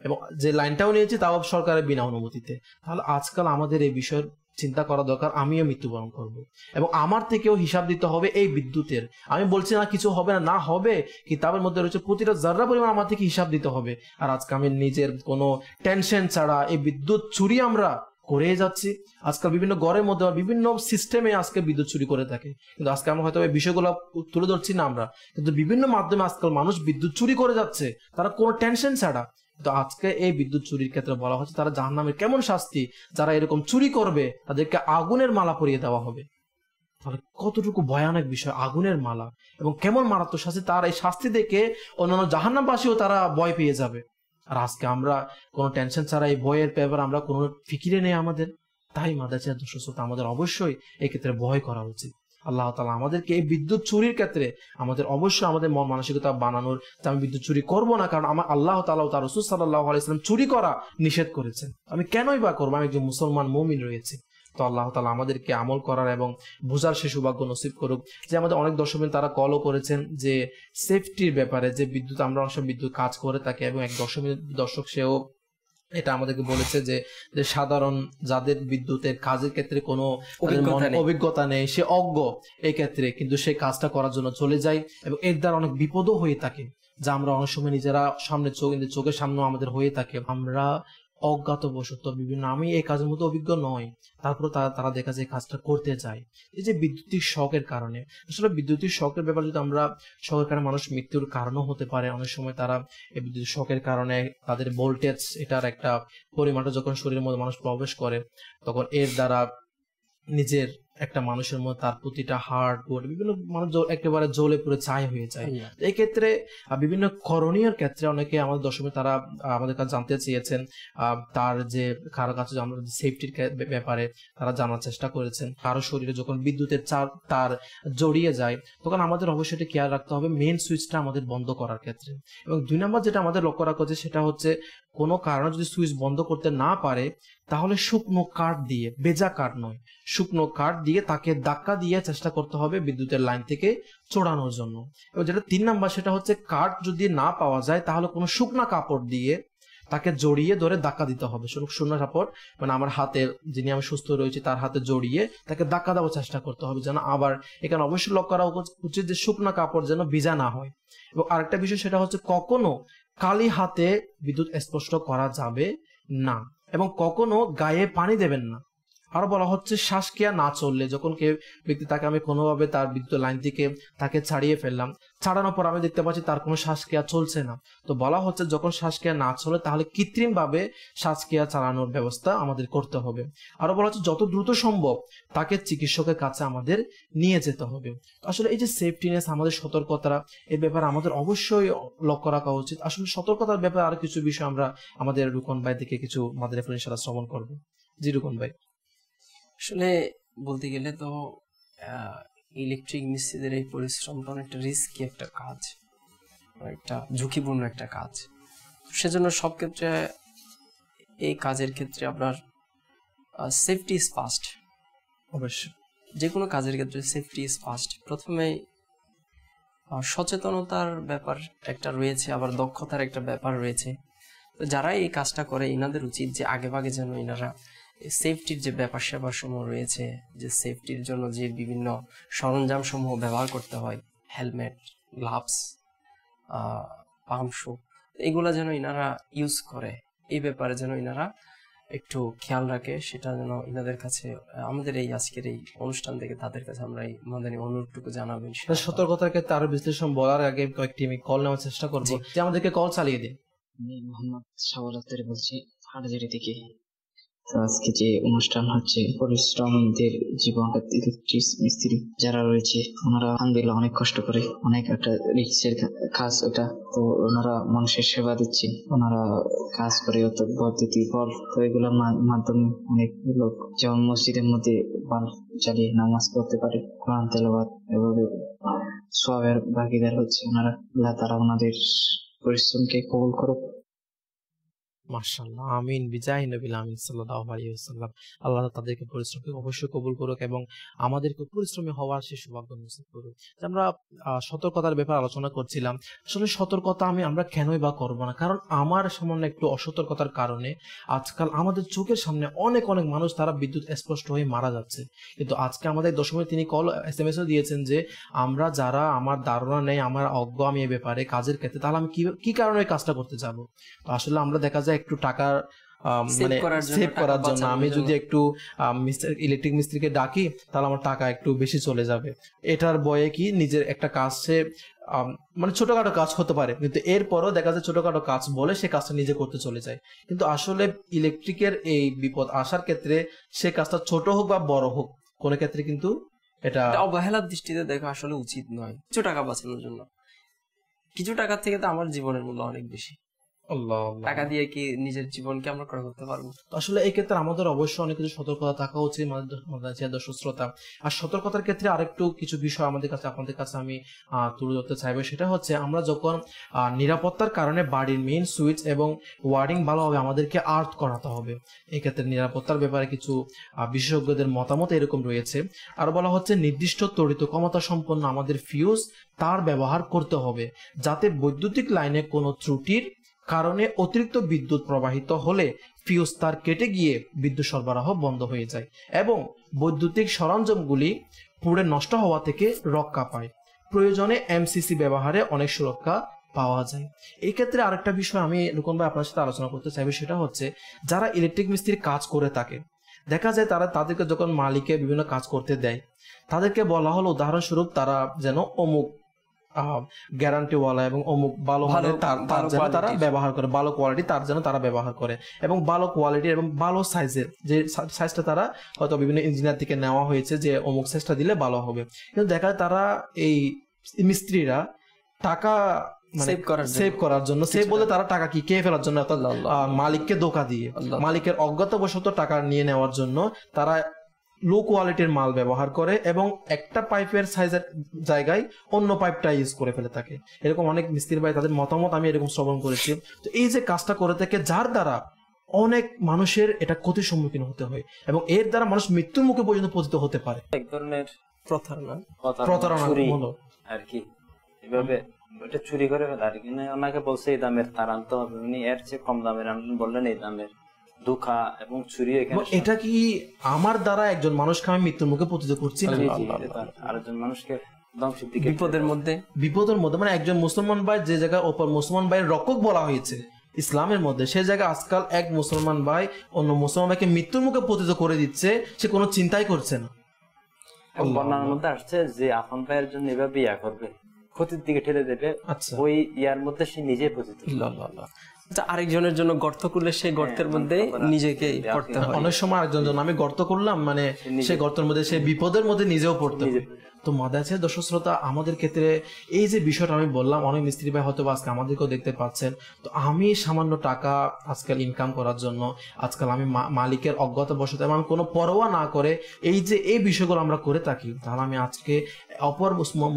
এবং যে লাইনটাও নিয়েছি তাও সরকারের বিনা অনুমতিতে। তাহলে আজকাল আমাদের এই বিষয়ের চিন্তা করা দরকার, আমিও মৃত্যুবরণ করব এবং আমার থেকেও হিসাব দিতে হবে এই বিদ্যুতের। আমি বলছি না কিছু হবে না, না হবে, কিতাবের মধ্যে রয়েছে প্রতিটা যারা পরিমাণ আমার থেকে হিসাব দিতে হবে। আর আজকে আমি নিজের কোনো টেনশন ছাড়া এই বিদ্যুৎ চুরি আমরা করে যাচ্ছি। আজকাল বিভিন্ন ঘরের মধ্যে বিভিন্ন সিস্টেমে আজকে বিদ্যুৎ চুরি করে থাকে, কিন্তু আজকে আমরা হয়তো এই বিষয়গুলো তুলে ধরছি না আমরা, কিন্তু বিভিন্ন মাধ্যমে আজকাল মানুষ বিদ্যুৎ চুরি করে যাচ্ছে তারা কোনো টেনশন ছাড়া। তো আজকে এই বিদ্যুৎ চুরির ক্ষেত্রে বলা হচ্ছে তারা জাহান্নামের কেমন শাস্তি, যারা এরকম চুরি করবে তাদেরকে আগুনের মালা পরিয়ে দেওয়া হবে। তাহলে কতটুকু ভয়ানক বিষয় আগুনের মালা এবং কেমন মারাত্মক শাস্তি, তার এই শাস্তি দেখে অন্যান্য জাহান্নামবাসীও তারা ভয় পেয়ে যাবে। আর আজকে আমরা কোনো টেনশন ছাড়া এই ভয়ের ব্যাপারে আমরা কোনো ফিকিরে নেই আমাদের। তাই মাদ্রাসা দর্শকতা আমাদের অবশ্যই এক্ষেত্রে ভয় করা উচিত। আল্লাহ তাআলা আমাদেরকে এই বিদ্যুৎ চুরির ক্ষেত্রে আমাদের অবশ্যই আমাদের মন মানসিকতা বানানোর যে আমি বিদ্যুৎ চুরি করবো না, কারণ আমার আল্লাহ তাআলা ও তার রাসূল সাল্লাল্লাহু আলাইহি ওয়াসাল্লাম চুরি করা নিষেধ করেছেন। আমি কেনই বা করবো, আমি একজন মুসলমান মুমিন রয়েছে। তো আল্লাহ তাআলা আমাদেরকে আমল করার এবং বোঝার সে সৌভাগ্য নসিব করুক। যে আমাদের অনেক দর্শকবিন তারা কলও করেছেন যে সেফটির ব্যাপারে, যে বিদ্যুৎ আমরা অনেক সময় বিদ্যুৎ কাজ করে থাকি এবং এক দর্শকবিন দর্শক সেও এটা আমাদেরকে বলেছে যে সাধারণ যাদের বিদ্যুতের কাজের ক্ষেত্রে কোনো অভিজ্ঞতা নেই, সে অজ্ঞ এই ক্ষেত্রে, কিন্তু সে কাজটা করার জন্য চলে যায় এবং এর দ্বারা অনেক বিপদও হয়ে থাকে, যা আমরা অনেক সময় নিজেরা সামনে চোখ চোখের সামনে আমাদের হয়ে থাকে। আমরা অজ্ঞাতবশত বিভিন্ন আমি এই কাজের মধ্যে অভিজ্ঞ নয়, তারপরে তারা তারা দেখা যায় কাজটা করতে চায় এই যে বিদ্যুতিক শকের কারণে। আসলে বিদ্যুতিক শকের ব্যাপারে যদি আমরা শকের কারণে মানুষ মৃত্যুর কারণও হতে পারে। অনেক সময় তারা এই বিদ্যুতিক শকের কারণে তাদের ভোল্টেজ এটার একটা পরিমাণটা যখন শরীরের মধ্যে মানুষ প্রবেশ করে, তখন এর দ্বারা নিজের একটা মানুষের মধ্যে তার প্রতিটা হার্ট গোট বিভিন্ন মানুষ একেবারে জ্বলে পুরে ছাই হয়ে যায়। এই ক্ষেত্রে বিভিন্ন করণীয় ক্ষেত্রে অনেকে আমাদের দশমে তারা আমাদের কাছে জানতে চেয়েছেন, তার যে কারো কাছে সেফটির ব্যাপারে তারা জানার চেষ্টা করেছেন। কারো শরীরে যখন বিদ্যুতের তার জড়িয়ে যায় তখন আমাদের অবশ্যই কেয়ার রাখতে হবে মেইন সুইচটা আমাদের বন্ধ করার ক্ষেত্রে। এবং দুই নম্বর যেটা আমাদের লক্ষ্য রাখা হচ্ছে সেটা হচ্ছে কোনো কারণে যদি সুইচ বন্ধ করতে না পারে তাহলে শুকনো কাঠ দিয়ে, বেজা কাঠ নয়, শুকনো কাঠ দিয়ে তাকে ধাক্কা দিয়ে চেষ্টা করতে হবে বিদ্যুতের লাইন থেকে চড়ানোর জন্য। এবং যেটা তিন নাম্বার সেটা হচ্ছে কাঠ যদি না পাওয়া যায় তাহলে কোনো শুকনা কাপড় দিয়ে তাকে জড়িয়ে ধরে ধাক্কা দিতে হবে। শুকনো কাপড় মানে আমার হাতে, যিনি আমি সুস্থ রয়েছি তার হাতে জড়িয়ে তাকে ধাক্কা দেওয়ার চেষ্টা করতে হবে যেন আবার। এখানে অবশ্যই লক্ষ্য করা উচিত যে শুকনা কাপড় যেন ভিজা না হয়। এবং আরেকটা বিষয় সেটা হচ্ছে কখনো কালি হাতে বিদ্যুৎ স্পর্শ করা যাবে না এবং কখনো গায়ে পানি দেবেন না। আরো বলা হচ্ছে শ্বাসক্রিয়া না চললে, যখন কেউ ব্যক্তি তাকে আমি কোনোভাবে তার বিদ্যুৎ লাইন থেকে তাকে ছাড়িয়ে ফেললাম, ছাড়ানোর পর আমি দেখতে পাচ্ছি তার কোনো শ্বাসক্রিয়া চলছে না, তো বলা হচ্ছে যখন শ্বাসক্রিয়া না চলে তাহলে কৃত্রিম ভাবে শ্বাসক্রিয়া চালানোর ব্যবস্থা আমাদের করতে হবে। আরো বলা হচ্ছে যত দ্রুত সম্ভব তাকে চিকিৎসকের কাছে আমাদের নিয়ে যেতে হবে। আসলে এই যে সেফটিনেস, আমাদের সতর্কতা, এই ব্যাপারে আমাদের অবশ্যই লক্ষ্য রাখা উচিত। আসলে সতর্কতার ব্যাপারে আরো কিছু বিষয় আমরা আমাদের রুকন ভাই থেকে কিছু আমাদের ইনশাআল্লাহ শ্রবণ করবো। জি রুকন ভাই, আসলে বলতে গেলে তো ইলেকট্রিক মিস্ত্রিদের এই পরিশ্রমটা অনেকটা রিস্কি একটা কাজ, একটা ঝুঁকিপূর্ণ একটা কাজ। সেজন্য সব ক্ষেত্রে এই কাজের ক্ষেত্রে আপনার সেফটি ইজ ফার্স্ট। অবশ্যই যে কোনো কাজের ক্ষেত্রে সেফটি ইজ ফার্স্ট। প্রথমে সচেতনতার ব্যাপার একটা রয়েছে, আবার দক্ষতার একটা ব্যাপার রয়েছে। তো যারা এই কাজটা করে এনাদের উচিত যে আগেভাগে যেন এনারা সেফটির যে ব্যাপার সেবা সমূহ রয়েছে, যে সেফটির জন্য যে বিভিন্ন সরঞ্জাম সমূহ ব্যবহার করতে হয়, হেলমেট, গ্লাভস, পাম্প শু, এগুলা যেন ইনারা ইউজ করে, এই ব্যাপারে যেন ইনারা একটু খেয়াল রাখে। সেটা যেন ইনাদের কাছে আমাদের এই আজকের এই অনুষ্ঠান থেকে তাদের কাছে আমরা এই আমাদের অনুরোধটুকু জানাবেন। সতর্কতাকে তার বিশ্লেষণ বলার আগে কয়েকটি আমি কল নেওয়ার চেষ্টা করবো। আমাদেরকে কল চালিয়ে দিন। আমি মোহাম্মদ সাওয়ারাত্তার বলছি হাটহাজারী থেকে। আজকে যে অনুষ্ঠান হচ্ছে পরিশ্রমীদের জীবন, ইলেকট্রিক মিস্ত্রি যারা রয়েছে ওনারা আলহামদুলিল্লাহ অনেক কষ্ট করে, অনেক একটা রিক্সের কাজ ওটা। তো ওনারা মানুষের সেবা দিচ্ছেন, ওনারা কাজ করে অত পদ্ধতি বল। তো এগুলোর মাধ্যমে অনেক লোক যেমন মসজিদের মধ্যে বাল্ব চালিয়ে নামাজ পড়তে পারে, কোরআন তেলাওয়াত, এভাবে সওয়াবের ভাগীদার হচ্ছে ওনারা। আল্লাহ তাআলা ওনাদের পরিশ্রমকে কবুল করুক। মাশাআল্লাহ, আমিন বিজাহি নবী আমিন সাল্লাল্লাহু আলাইহি ওয়াসাল্লাম। আল্লাহ তাদেরকে পরিশ্রমকে অবশ্যই কবুল করুক এবং আমাদেরকে পরিশ্রমী হওয়ার সেই সৌভাগ্য নসিব করুক। আমরা সতর্কতার ব্যাপারে আলোচনা করছিলাম। আসলে সতর্কতা আমি আমরা কেনই বা করব না, কারণ আমার সামান্য একটু অসতর্কতার কারণে আজকাল আমাদের চোখের সামনে অনেক অনেক মানুষ তারা বিদ্যুৎ স্পষ্ট হয়ে মারা যাচ্ছে। কিন্তু আজকে আমাদের দশমে তিনি কল এস এম এসও দিয়েছেন যে আমরা যারা আমার ধারণা নেই, আমার অজ্ঞ আমি এ ব্যাপারে কাজের ক্ষেত্রে, তাহলে আমি কি কারণে কাজটা করতে যাব। তো আসলে আমরা দেখা যায় একটু টাকার মানে সেভ করার জন্য আমি যদি একটু ইলেকট্রিক মিস্ত্রিকে ডাকি তাহলে আমার টাকা একটু বেশি চলে যাবে, এটার বয়ে কি নিজের একটা কাজ সে মানে ছোটখাটো কাজ হতে পারে, কিন্তু এরপরও দেখা যায় ছোটখাটো কাজ বলে সে কাজটা নিজে করতে চলে যায়। কিন্তু আসলে ইলেকট্রিকের এই বিপদ আসার ক্ষেত্রে সে কাজটা ছোট হোক বা বড় হোক, কোনো ক্ষেত্রে কিন্তু এটা অবহেলার দৃষ্টিতে দেখা আসলে উচিত নয়। কিছু টাকা বাঁচানোর জন্য, কিছু টাকা থেকে তো আমার জীবনের মূল্য অনেক বেশি। টাকা দিয়ে কি নিজের জীবনকে আমরা ক্রয় করতে পারবো? আসলে এই ক্ষেত্রে আমাদের অবশ্যই অনেক কিছু সতর্কতা থাকা উচিত দর্শক শ্রোতা। আর সতর্কতার ক্ষেত্রে আরেকটু কিছু বিষয় আমাদের কাছে আপনাদের কাছে আমি তুলে ধরতে চাইবো, সেটা হচ্ছে আমরা যখন নিরাপত্তার কারণে বাড়ির মেইন সুইচ এবং ওয়ারিং ভালোভাবে আমাদেরকে আর্থ করাতে হবে। এই ক্ষেত্রে নিরাপত্তার ব্যাপারে কিছু বিশেষজ্ঞদের মতামত এরকম রয়েছে। আর বলা হচ্ছে নির্দিষ্ট তড়িৎ ক্ষমতা সম্পন্ন আমাদের ফিউজ তার ব্যবহার করতে হবে, যাতে বৈদ্যুতিক লাইনে কোনো ত্রুটির কারণে অতিরিক্ত বিদ্যুৎ প্রবাহিত হলে ফিউজ তার কেটে গিয়ে বিদ্যুৎ সরবরাহ বন্ধ হয়ে যায় এবং বৈদ্যুতিক সরঞ্জামগুলি পুড়ে নষ্ট হওয়া থেকে রক্ষা পায়। প্রয়োজনে এমসিসি ব্যবহারে অনেক সুরক্ষা পাওয়া যায়। এই ক্ষেত্রে আরেকটা বিষয় আমি রুকন ভাই আপনার সাথে আলোচনা করতে চাইবো, সেটা হচ্ছে যারা ইলেকট্রিক মিস্ত্রির কাজ করে থাকে দেখা যায় তারা তাদেরকে যখন মালিকে বিভিন্ন কাজ করতে দেয় তাদেরকে বলা হলো উদাহরণস্বরূপ তারা যেন অমুক গ্যারান্টিওয়ালা এবং অমুক ভালো মানের তার যেন তারা ব্যবহার করে, ভালো কোয়ালিটি তার যেন তারা ব্যবহার করে, এবং ভালো কোয়ালিটি এবং ভালো সাইজের যে সাইজটা তারা হয়তো বিভিন্ন ইঞ্জিনিয়ার থেকে নেওয়া হয়েছে যে অমুক সাইজটা দিলে ভালো হবে, কিন্তু দেখা যায় তারা এই মিস্ত্রিরা টাকা সেভ করার জন্য, সেভ বলে তারা টাকা কি খেয়ে ফেলার জন্য, মালিককে ধোকা দিয়ে, মালিকের অজ্ঞতাবশত টাকা নিয়ে নেওয়ার জন্য তারা লো কোয়ালিটির মাল ব্যবহার করে এবং একটা পাইপের সাইজের জায়গায় অন্য পাইপটা ইউজ করে ফেলে থাকে। এরকম অনেক মিস্ত্রি ভাই, তাদের মতামত আমি এরকম শ্রবণ করেছি। তো এই যে কাজটা করে থাকে, যার দ্বারা অনেক মানুষের এটা ক্ষতির সম্মুখীন হতে হয় এবং এর দ্বারা মানুষ মৃত্যুর মুখে পর্যন্ত পতিত হতে পারে। এক ধরনের প্রতারণা, প্রতারণা হলো আর কি, এভাবে এটা চুরি করে ফেলে আর কি। ওনাকে বলছে এই দামের তার আনতে হবে, উনি এর চেয়ে কম দামের আনলেন, বললেন এই দামের। ধোঁকা এবং চুরি, এটা কি আমার দ্বারা একজন মানুষকে আমি মৃত্যুর মুখে পতিত করছি না, আরেকজন মানুষকে বিপদের মধ্যে, বিপদের মধ্যে মানে একজন মুসলমান ভাই যে জায়গায় অপর মুসলমান ভাইয়ের রক্ষক বলা হয়েছে ইসলামের মধ্যে, সে জায়গায় আজকাল এক মুসলমান ভাই অন্য মুসলমান ভাইকে মৃত্যুর মুখে পতিত করে দিচ্ছে, সে কোনো চিন্তাই করছে না। বর্ণনার মধ্যে আসছে যে আপন ভাইয়ের জন্য এভাবে ইয়া করবে, ক্ষতির দিকে ঠেলে দেবে, ওই ইয়ার মধ্যে সে নিজে পতিত। আরেকজনের জন্য গর্ত করলে সেই গর্তের মধ্যে নিজেকে পড়তে হয়। অনেক সময় আরেকজন জন্য আমি গর্ত করলাম, মানে সেই গর্তের মধ্যে, সেই বিপদের মধ্যে নিজেও পড়তে হয়। তো মাদ্রাসার দর্শক শ্রোতা, আমাদের ক্ষেত্রে এই যে বিষয়টা আমি বললাম, অনেক মিস্ত্রি ভাই হয়তো আজকে আমাদেরকেও দেখতে পাচ্ছেন। তো আমি সামান্য টাকা আজকাল ইনকাম করার জন্য, আজকাল আমি মালিকের অজ্ঞতাবশত আমি কোনো পরোয়া না করে এই যে এই বিষয়গুলো আমরা করে থাকি, তাহলে আমি আজকে অপর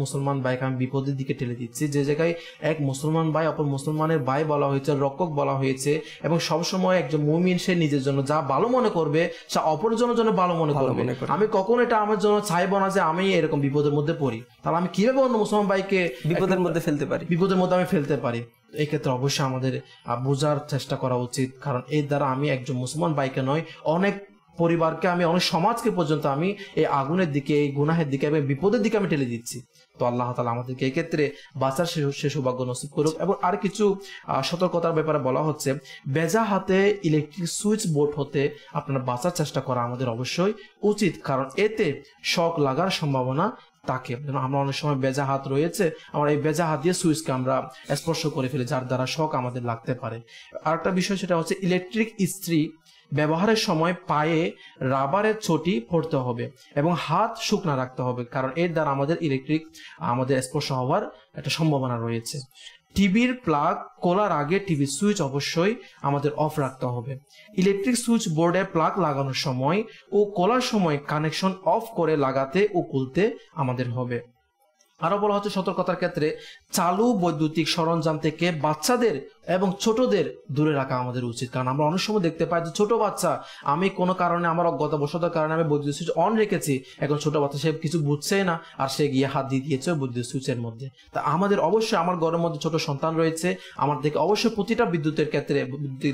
মুসলমান ভাইকে আমি বিপদের দিকে ঠেলে দিচ্ছি। যে জায়গায় এক মুসলমান ভাই অপর মুসলমানের ভাই বলা হয়েছে, রক্ষক বলা হয়েছে, এবং সবসময় একজন মুমিন সে নিজের জন্য যা ভালো মনে করবে, সে অপরজনের জন্য ভালো মনে করবে। আমি কখনো এটা আমার জন্য চাইবো না যে আমি এরকম বিপদের মধ্যে পড়ি, তাহলে আমি কিভাবে অন্য মুসলমান ভাইকে বিপদের মধ্যে ফেলতে পারি, বিপদের মধ্যে আমি ফেলতে পারি। এই ক্ষেত্রে অবশ্যই আমাদের বোঝার চেষ্টা করা উচিত, কারণ এর দ্বারা আমি একজন মুসলমান ভাইকে নয়, অনেক পরিবারকে, আমি অনেক সমাজকে পর্যন্ত আমি এই আগুনের দিকে, এই গুনাহের দিকে, বিপদের দিকে আমি ঠেলে দিচ্ছি। তো আল্লাহ তাআলা আমাদেরকে এই ক্ষেত্রে বাঁচার সে সৌভাগ্য নসিব করুক। এবং আর কিছু সতর্কতার ব্যাপারে বলা হচ্ছে, বেজা হাতে ইলেকট্রিক সুইচ বোর্ড হতে আপনারা বাঁচার চেষ্টা করা আমাদের অবশ্যই উচিত, কারণ এতে শক লাগার সম্ভাবনা থাকে। আমরা অনেক সময় বেজা হাত রয়েছে, আমরা এই বেজা হাত দিয়ে সুইচকে আমরা স্পর্শ করে ফেলি, যার দ্বারা শক আমাদের লাগতে পারে। আর একটা বিষয় সেটা হচ্ছে, ইলেকট্রিক ইস্ত্রি ব্যবহারের সময় পায়ে রাবারের চটি পরতে হবে এবং হাত শুকনা রাখতে হবে, কারণ এর দ্বারা আমাদের ইলেকট্রিক আমাদের স্পর্শ হওয়ার একটা সম্ভাবনা রয়েছে। টিভির প্লাগ খোলার আগে টিভির সুইচ অবশ্যই আমাদের অফ রাখতে হবে। ইলেকট্রিক সুইচ বোর্ডে প্লাগ লাগানোর সময় ও খোলার সময় কানেকশন অফ করে লাগাতে ও খুলতে আমাদের হবে। আরো বলা হচ্ছে সতর্কতার ক্ষেত্রে, চালু বৈদ্যুতিক সরঞ্জাম থেকে বাচ্চাদের এবং ছোটদের দূরে রাখা আমাদের উচিত, কারণ আমরা অনেক সময় দেখতে পাই যে ছোট বাচ্চা, আমি কোনো কারণে আমার অজ্ঞতাবশতার কারণে আমি বৈদ্যুতিক সুইচ অন রেখেছি, এখন ছোট বাচ্চা সে কিছু বুঝছেই না, আর সে গিয়ে হাত দিয়ে দিয়েছে বৈদ্যুতিক সুইচের মধ্যে। তা আমাদের অবশ্যই, আমার ঘরের মধ্যে ছোট সন্তান রয়েছে, আমার থেকে অবশ্যই প্রতিটা বিদ্যুতের ক্ষেত্রে,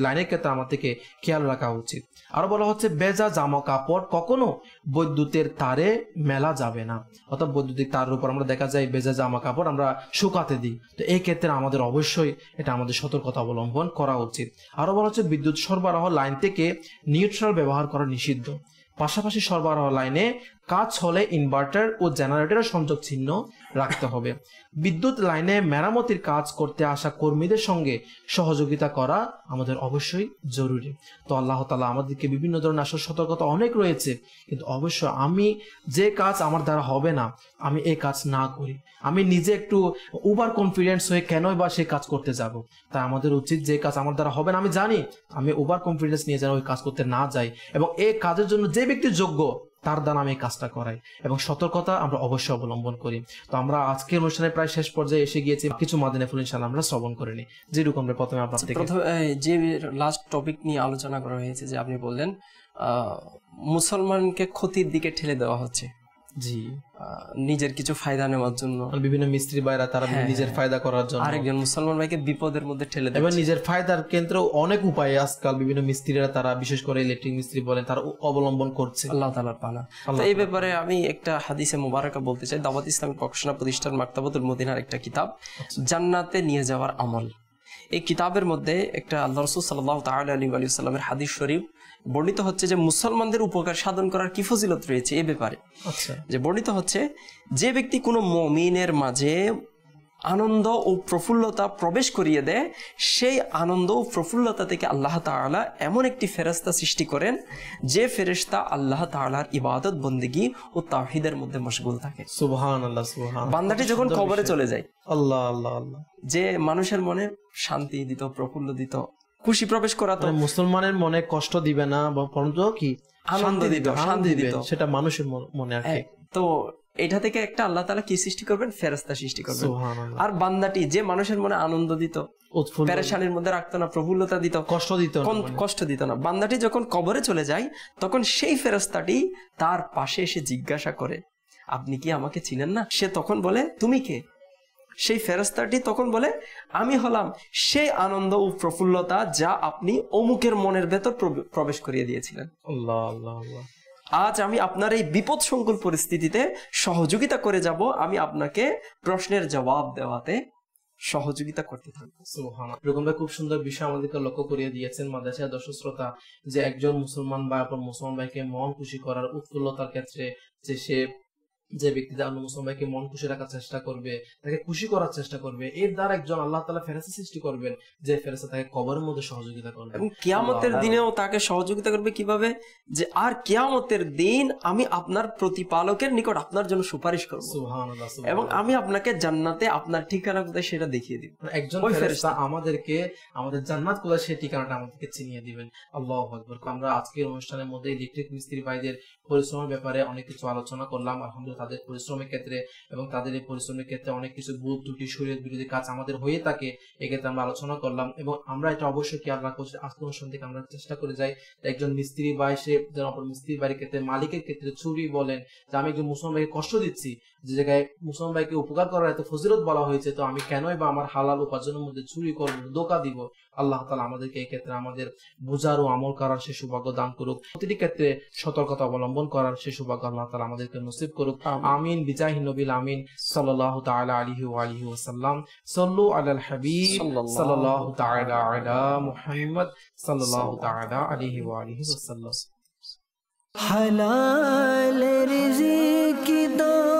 লাইনের ক্ষেত্রে আমার থেকে খেয়াল রাখা উচিত। আরো বলা হচ্ছে, বেজা জামা কাপড় কখনো বৈদ্যুতের তারে মেলা যাবে না, অর্থাৎ বৈদ্যুতিক তারের উপর আমরা দেখা যায় বেজা জামা কাপড় আমরা শুকাতে দিই। তো এই ক্ষেত্রে আমাদের অবশ্যই এটা আমাদের সতর্কতা অবলম্বন করা উচিত। আরো বলা হচ্ছে, বিদ্যুৎ সরবরাহ লাইন থেকে নিউট্রাল ব্যবহার করা নিষিদ্ধ। পাশাপাশি সরবরাহ লাইনে কাজ হলে ইনভার্টার ও জেনারেটরের সংযোগ ছিন্ন রাখতে হবে। বিদ্যুৎ লাইনে মেরামতির কাজ করতে আসা কর্মীদের সঙ্গে সহযোগিতা করা আমাদের অবশ্যই জরুরি। তো আল্লাহ তাআলা আমাদেরকে বিভিন্ন ধরনের আসল সতর্কতা অনেক রয়েছে, কিন্তু অবশ্যই আমি যে কাজ আমার দ্বারা হবে না, আমি এই কাজ না করি, আমি নিজে একটু ওভার কনফিডেন্স হয়ে কেনই বা সেই কাজ করতে যাব। তাই আমাদের উচিত, যে কাজ আমার দ্বারা হবে না আমি জানি, আমি ওভার কনফিডেন্স নিয়ে যেন ওই কাজ করতে না যাই, এবং এই কাজের জন্য যে ব্যক্তি যোগ্য তার দ্বারা আমি কাজটা করাই, এবং সতর্কতা আমরা অবশ্যই অবলম্বন করি। তো আমরা আজকে অনুষ্ঠানে প্রায় শেষ পর্যায়ে এসে গিয়েছি, কিছু মাদিনা ফুল ইনশাআল্লাহ আমরা শ্রবণ করে নিই। যেরকম প্রথমে আপনার থেকে যে লাস্ট টপিক নিয়ে আলোচনা করা হয়েছে, যে আপনি বললেন মুসলমানকে ক্ষতির দিকে ঠেলে দেওয়া হচ্ছে, জি, নিজের কিছু ফায়দা নেওয়ার জন্য বিভিন্ন মিস্ত্রি ভাইরা তারা নিজের ফায়দা করার জন্য আরেকজন মুসলমান ভাইকে বিপদের মধ্যে ঠেলে দেয়, এবং নিজের ফায়দার কেন্দ্র অনেক উপায়ে আজকাল বিভিন্ন মিস্ত্রিরা, তারা বিশেষ করে ইলেকট্রিক মিস্ত্রি বলেন, তারা অবলম্বন করছে। আল্লাহ তাআলার পানা। তো এই ব্যাপারে আমি একটা হাদিসে মুবারাকা বলতে চাই, দাওয়াত ইসলামী গবেষণা প্রতিষ্ঠান মাকতাবাতুল মদিনার একটা কিতাব, জান্নাতে নিয়ে যাওয়ার আমল। এই কিতাবের মধ্যে একটা আল্লাহ রাসূল সাল্লাল্লাহু তাআলা আলাইহি ওয়া সাল্লামের হাদিস শরীফ বর্ণিত হচ্ছে যে মুসলমানদের উপকার সাধন করার কি ফজিলত রয়েছে এ ব্যাপারে। আচ্ছা, যে বর্ণিত হচ্ছে, যে ব্যক্তি কোনো মুমিনের মাঝে আনন্দ ও প্রফুল্লতা প্রবেশ করিয়ে দেয়, সেই আনন্দ ও প্রফুল্লতা থেকে আল্লাহ তাআলা এমন একটি ফেরেশতা সৃষ্টি করেন যে ফেরেশতা আল্লাহ তাআলার ইবাদত বন্দেগী ও তাওহীদের মধ্যে মশগুল থাকে। সুবহানাল্লাহ, সুবহানাল্লাহ। বান্দাটি যখন কবরে চলে যায়, আল্লাহ আল্লাহ আল্লাহ, যে মানুষের মনে শান্তি দিত, প্রফুল্ল দিত, খুশি প্রবেশ করাতো, মুসলমানের মনে কষ্ট দিবে না, বরঞ্চ কি আনন্দ দিত, শান্তি দিত, সেটা মানুষের মনে আসে। তো এটা থেকে একটা আল্লাহ তাআলা কি সৃষ্টি করবেন? ফেরেশতা সৃষ্টি করবেন। সুবহানাল্লাহ। আর বান্দাটি যে মানুষের মনে আনন্দ দিত, পেরেশানির মধ্যে রাখতো না, প্রফুল্লতা দিত, কষ্ট দিত না, কষ্ট দিত না, বান্দাটি যখন কবরে চলে যায় তখন সেই ফেরেশতাটি তার পাশে এসে জিজ্ঞাসা করে, আপনি কি আমাকে চিনেন না? সে তখন বলে, তুমি কে? সেই ফেরেশতাটি তখন বলে, আমি হলাম সেই আনন্দ ও প্রফুল্লতা যা আপনি অমুকের মনের ভেতর প্রবেশ করিয়ে দিয়েছিলেন। আল্লাহ আল্লাহ আল্লাহ, আজ আমি আপনার এই বিপদ সংকুল পরিস্থিতিতে সহযোগিতা করে যাব, আমি আপনাকে প্রশ্নের জবাব দেওয়াতে সহযোগিতা করতে থাকবো। সুবহানাল্লাহ, খুব সুন্দর বিষয় আমাদেরকে লক্ষ্য করিয়ে দিয়েছেন মাদ্রাসার দর্শক শ্রোতা, যে একজন মুসলমান ভাই আপনার মুসলমান ভাইকে মন খুশি করার উৎফুল্লতার ক্ষেত্রে যে সে যে ব্যক্তি আল্লাহ মুসলমান ভাইকে মন খুশি রাখার চেষ্টা করবে, তাকে খুশি করার চেষ্টা করবে, এর দ্বারা একজন আল্লাহ তাআলা ফেরেশতা সৃষ্টি করবেন যে ফেরেশতা তাকে কবরের মধ্যে সহযোগিতা করবে এবং কিয়ামতের দিনেও তাকে সহযোগিতা করবে। কিভাবে? যে আর কিয়ামতের দিন আমি আপনার প্রতিপালকের নিকট আপনার জন্য সুপারিশ করব। সুবহানাল্লাহ। এবং আমি আপনাকে জান্নাতে আপনার ঠিকানা কোথায় সেটা দেখিয়ে দিব। একজন ফেরেশতা আমাদেরকে আমাদের জান্নাত কোথায় সেই ঠিকানাটা আমাদেরকে চিনিয়ে দিবেন। আল্লাহু আকবার। আমরা আজকের অনুষ্ঠানের মধ্যে ইলেকট্রিক মিস্ত্রি ভাইদের পরিশ্রমের ব্যাপারে অনেক কিছু আলোচনা করলাম। আলহামদুলিল্লাহ, তাদের পরিশ্রমের ক্ষেত্রে এবং তাদের এই পরিশ্রমের ক্ষেত্রে অনেক কিছু ভুল ত্রুটি, শরীরের বিরোধী কাজ আমাদের হয়ে থাকে, এক্ষেত্রে আমরা আলোচনা করলাম এবং আমরা এটা অবশ্যই খেয়াল রাখবো। আজকে অনুষ্ঠান থেকে আমরা চেষ্টা করে যাই একজন মিস্ত্রি বা সে যেন অপর মিস্ত্রি বাড়ির ক্ষেত্রে, মালিকের ক্ষেত্রে চুরি বলেন যে আমি একজন মুসলমান ভাইকে কষ্ট দিচ্ছি, যে জায়গায় মুসলমান ভাইকে উপকার করার এত ফজিলত বলা হয়েছে, তো আমি কেনই বা আমার হালাল উপার্জনের মধ্যে চুরি করবো, ধোকা দিব। আল্লাহ তাআলা আমাদেরকে এই ক্ষেত্রে আমাদের বোঝার ও আমল করার সে সৌভাগ্য দান করুক, প্রতিটি ক্ষেত্রে সতর্কতা অবলম্বন করার সে সৌভাগ্য আল্লাহ তাআলা আমাদেরকে নসিব করুক। আমিন বিজাহি নবিল আমিন সাল্লাল্লাহু তাআলা আলাইহি ওয়া আলিহি ওয়াসাল্লাম। সাল্লু আলাল হাবিব সাল্লাল্লাহু তাআলা আলা মুহাম্মদ সাল্লাল্লাহু তাআলা আলাইহি ওয়া আলিহি ওয়াসাল্লাম। হালাল রিজিক দাও।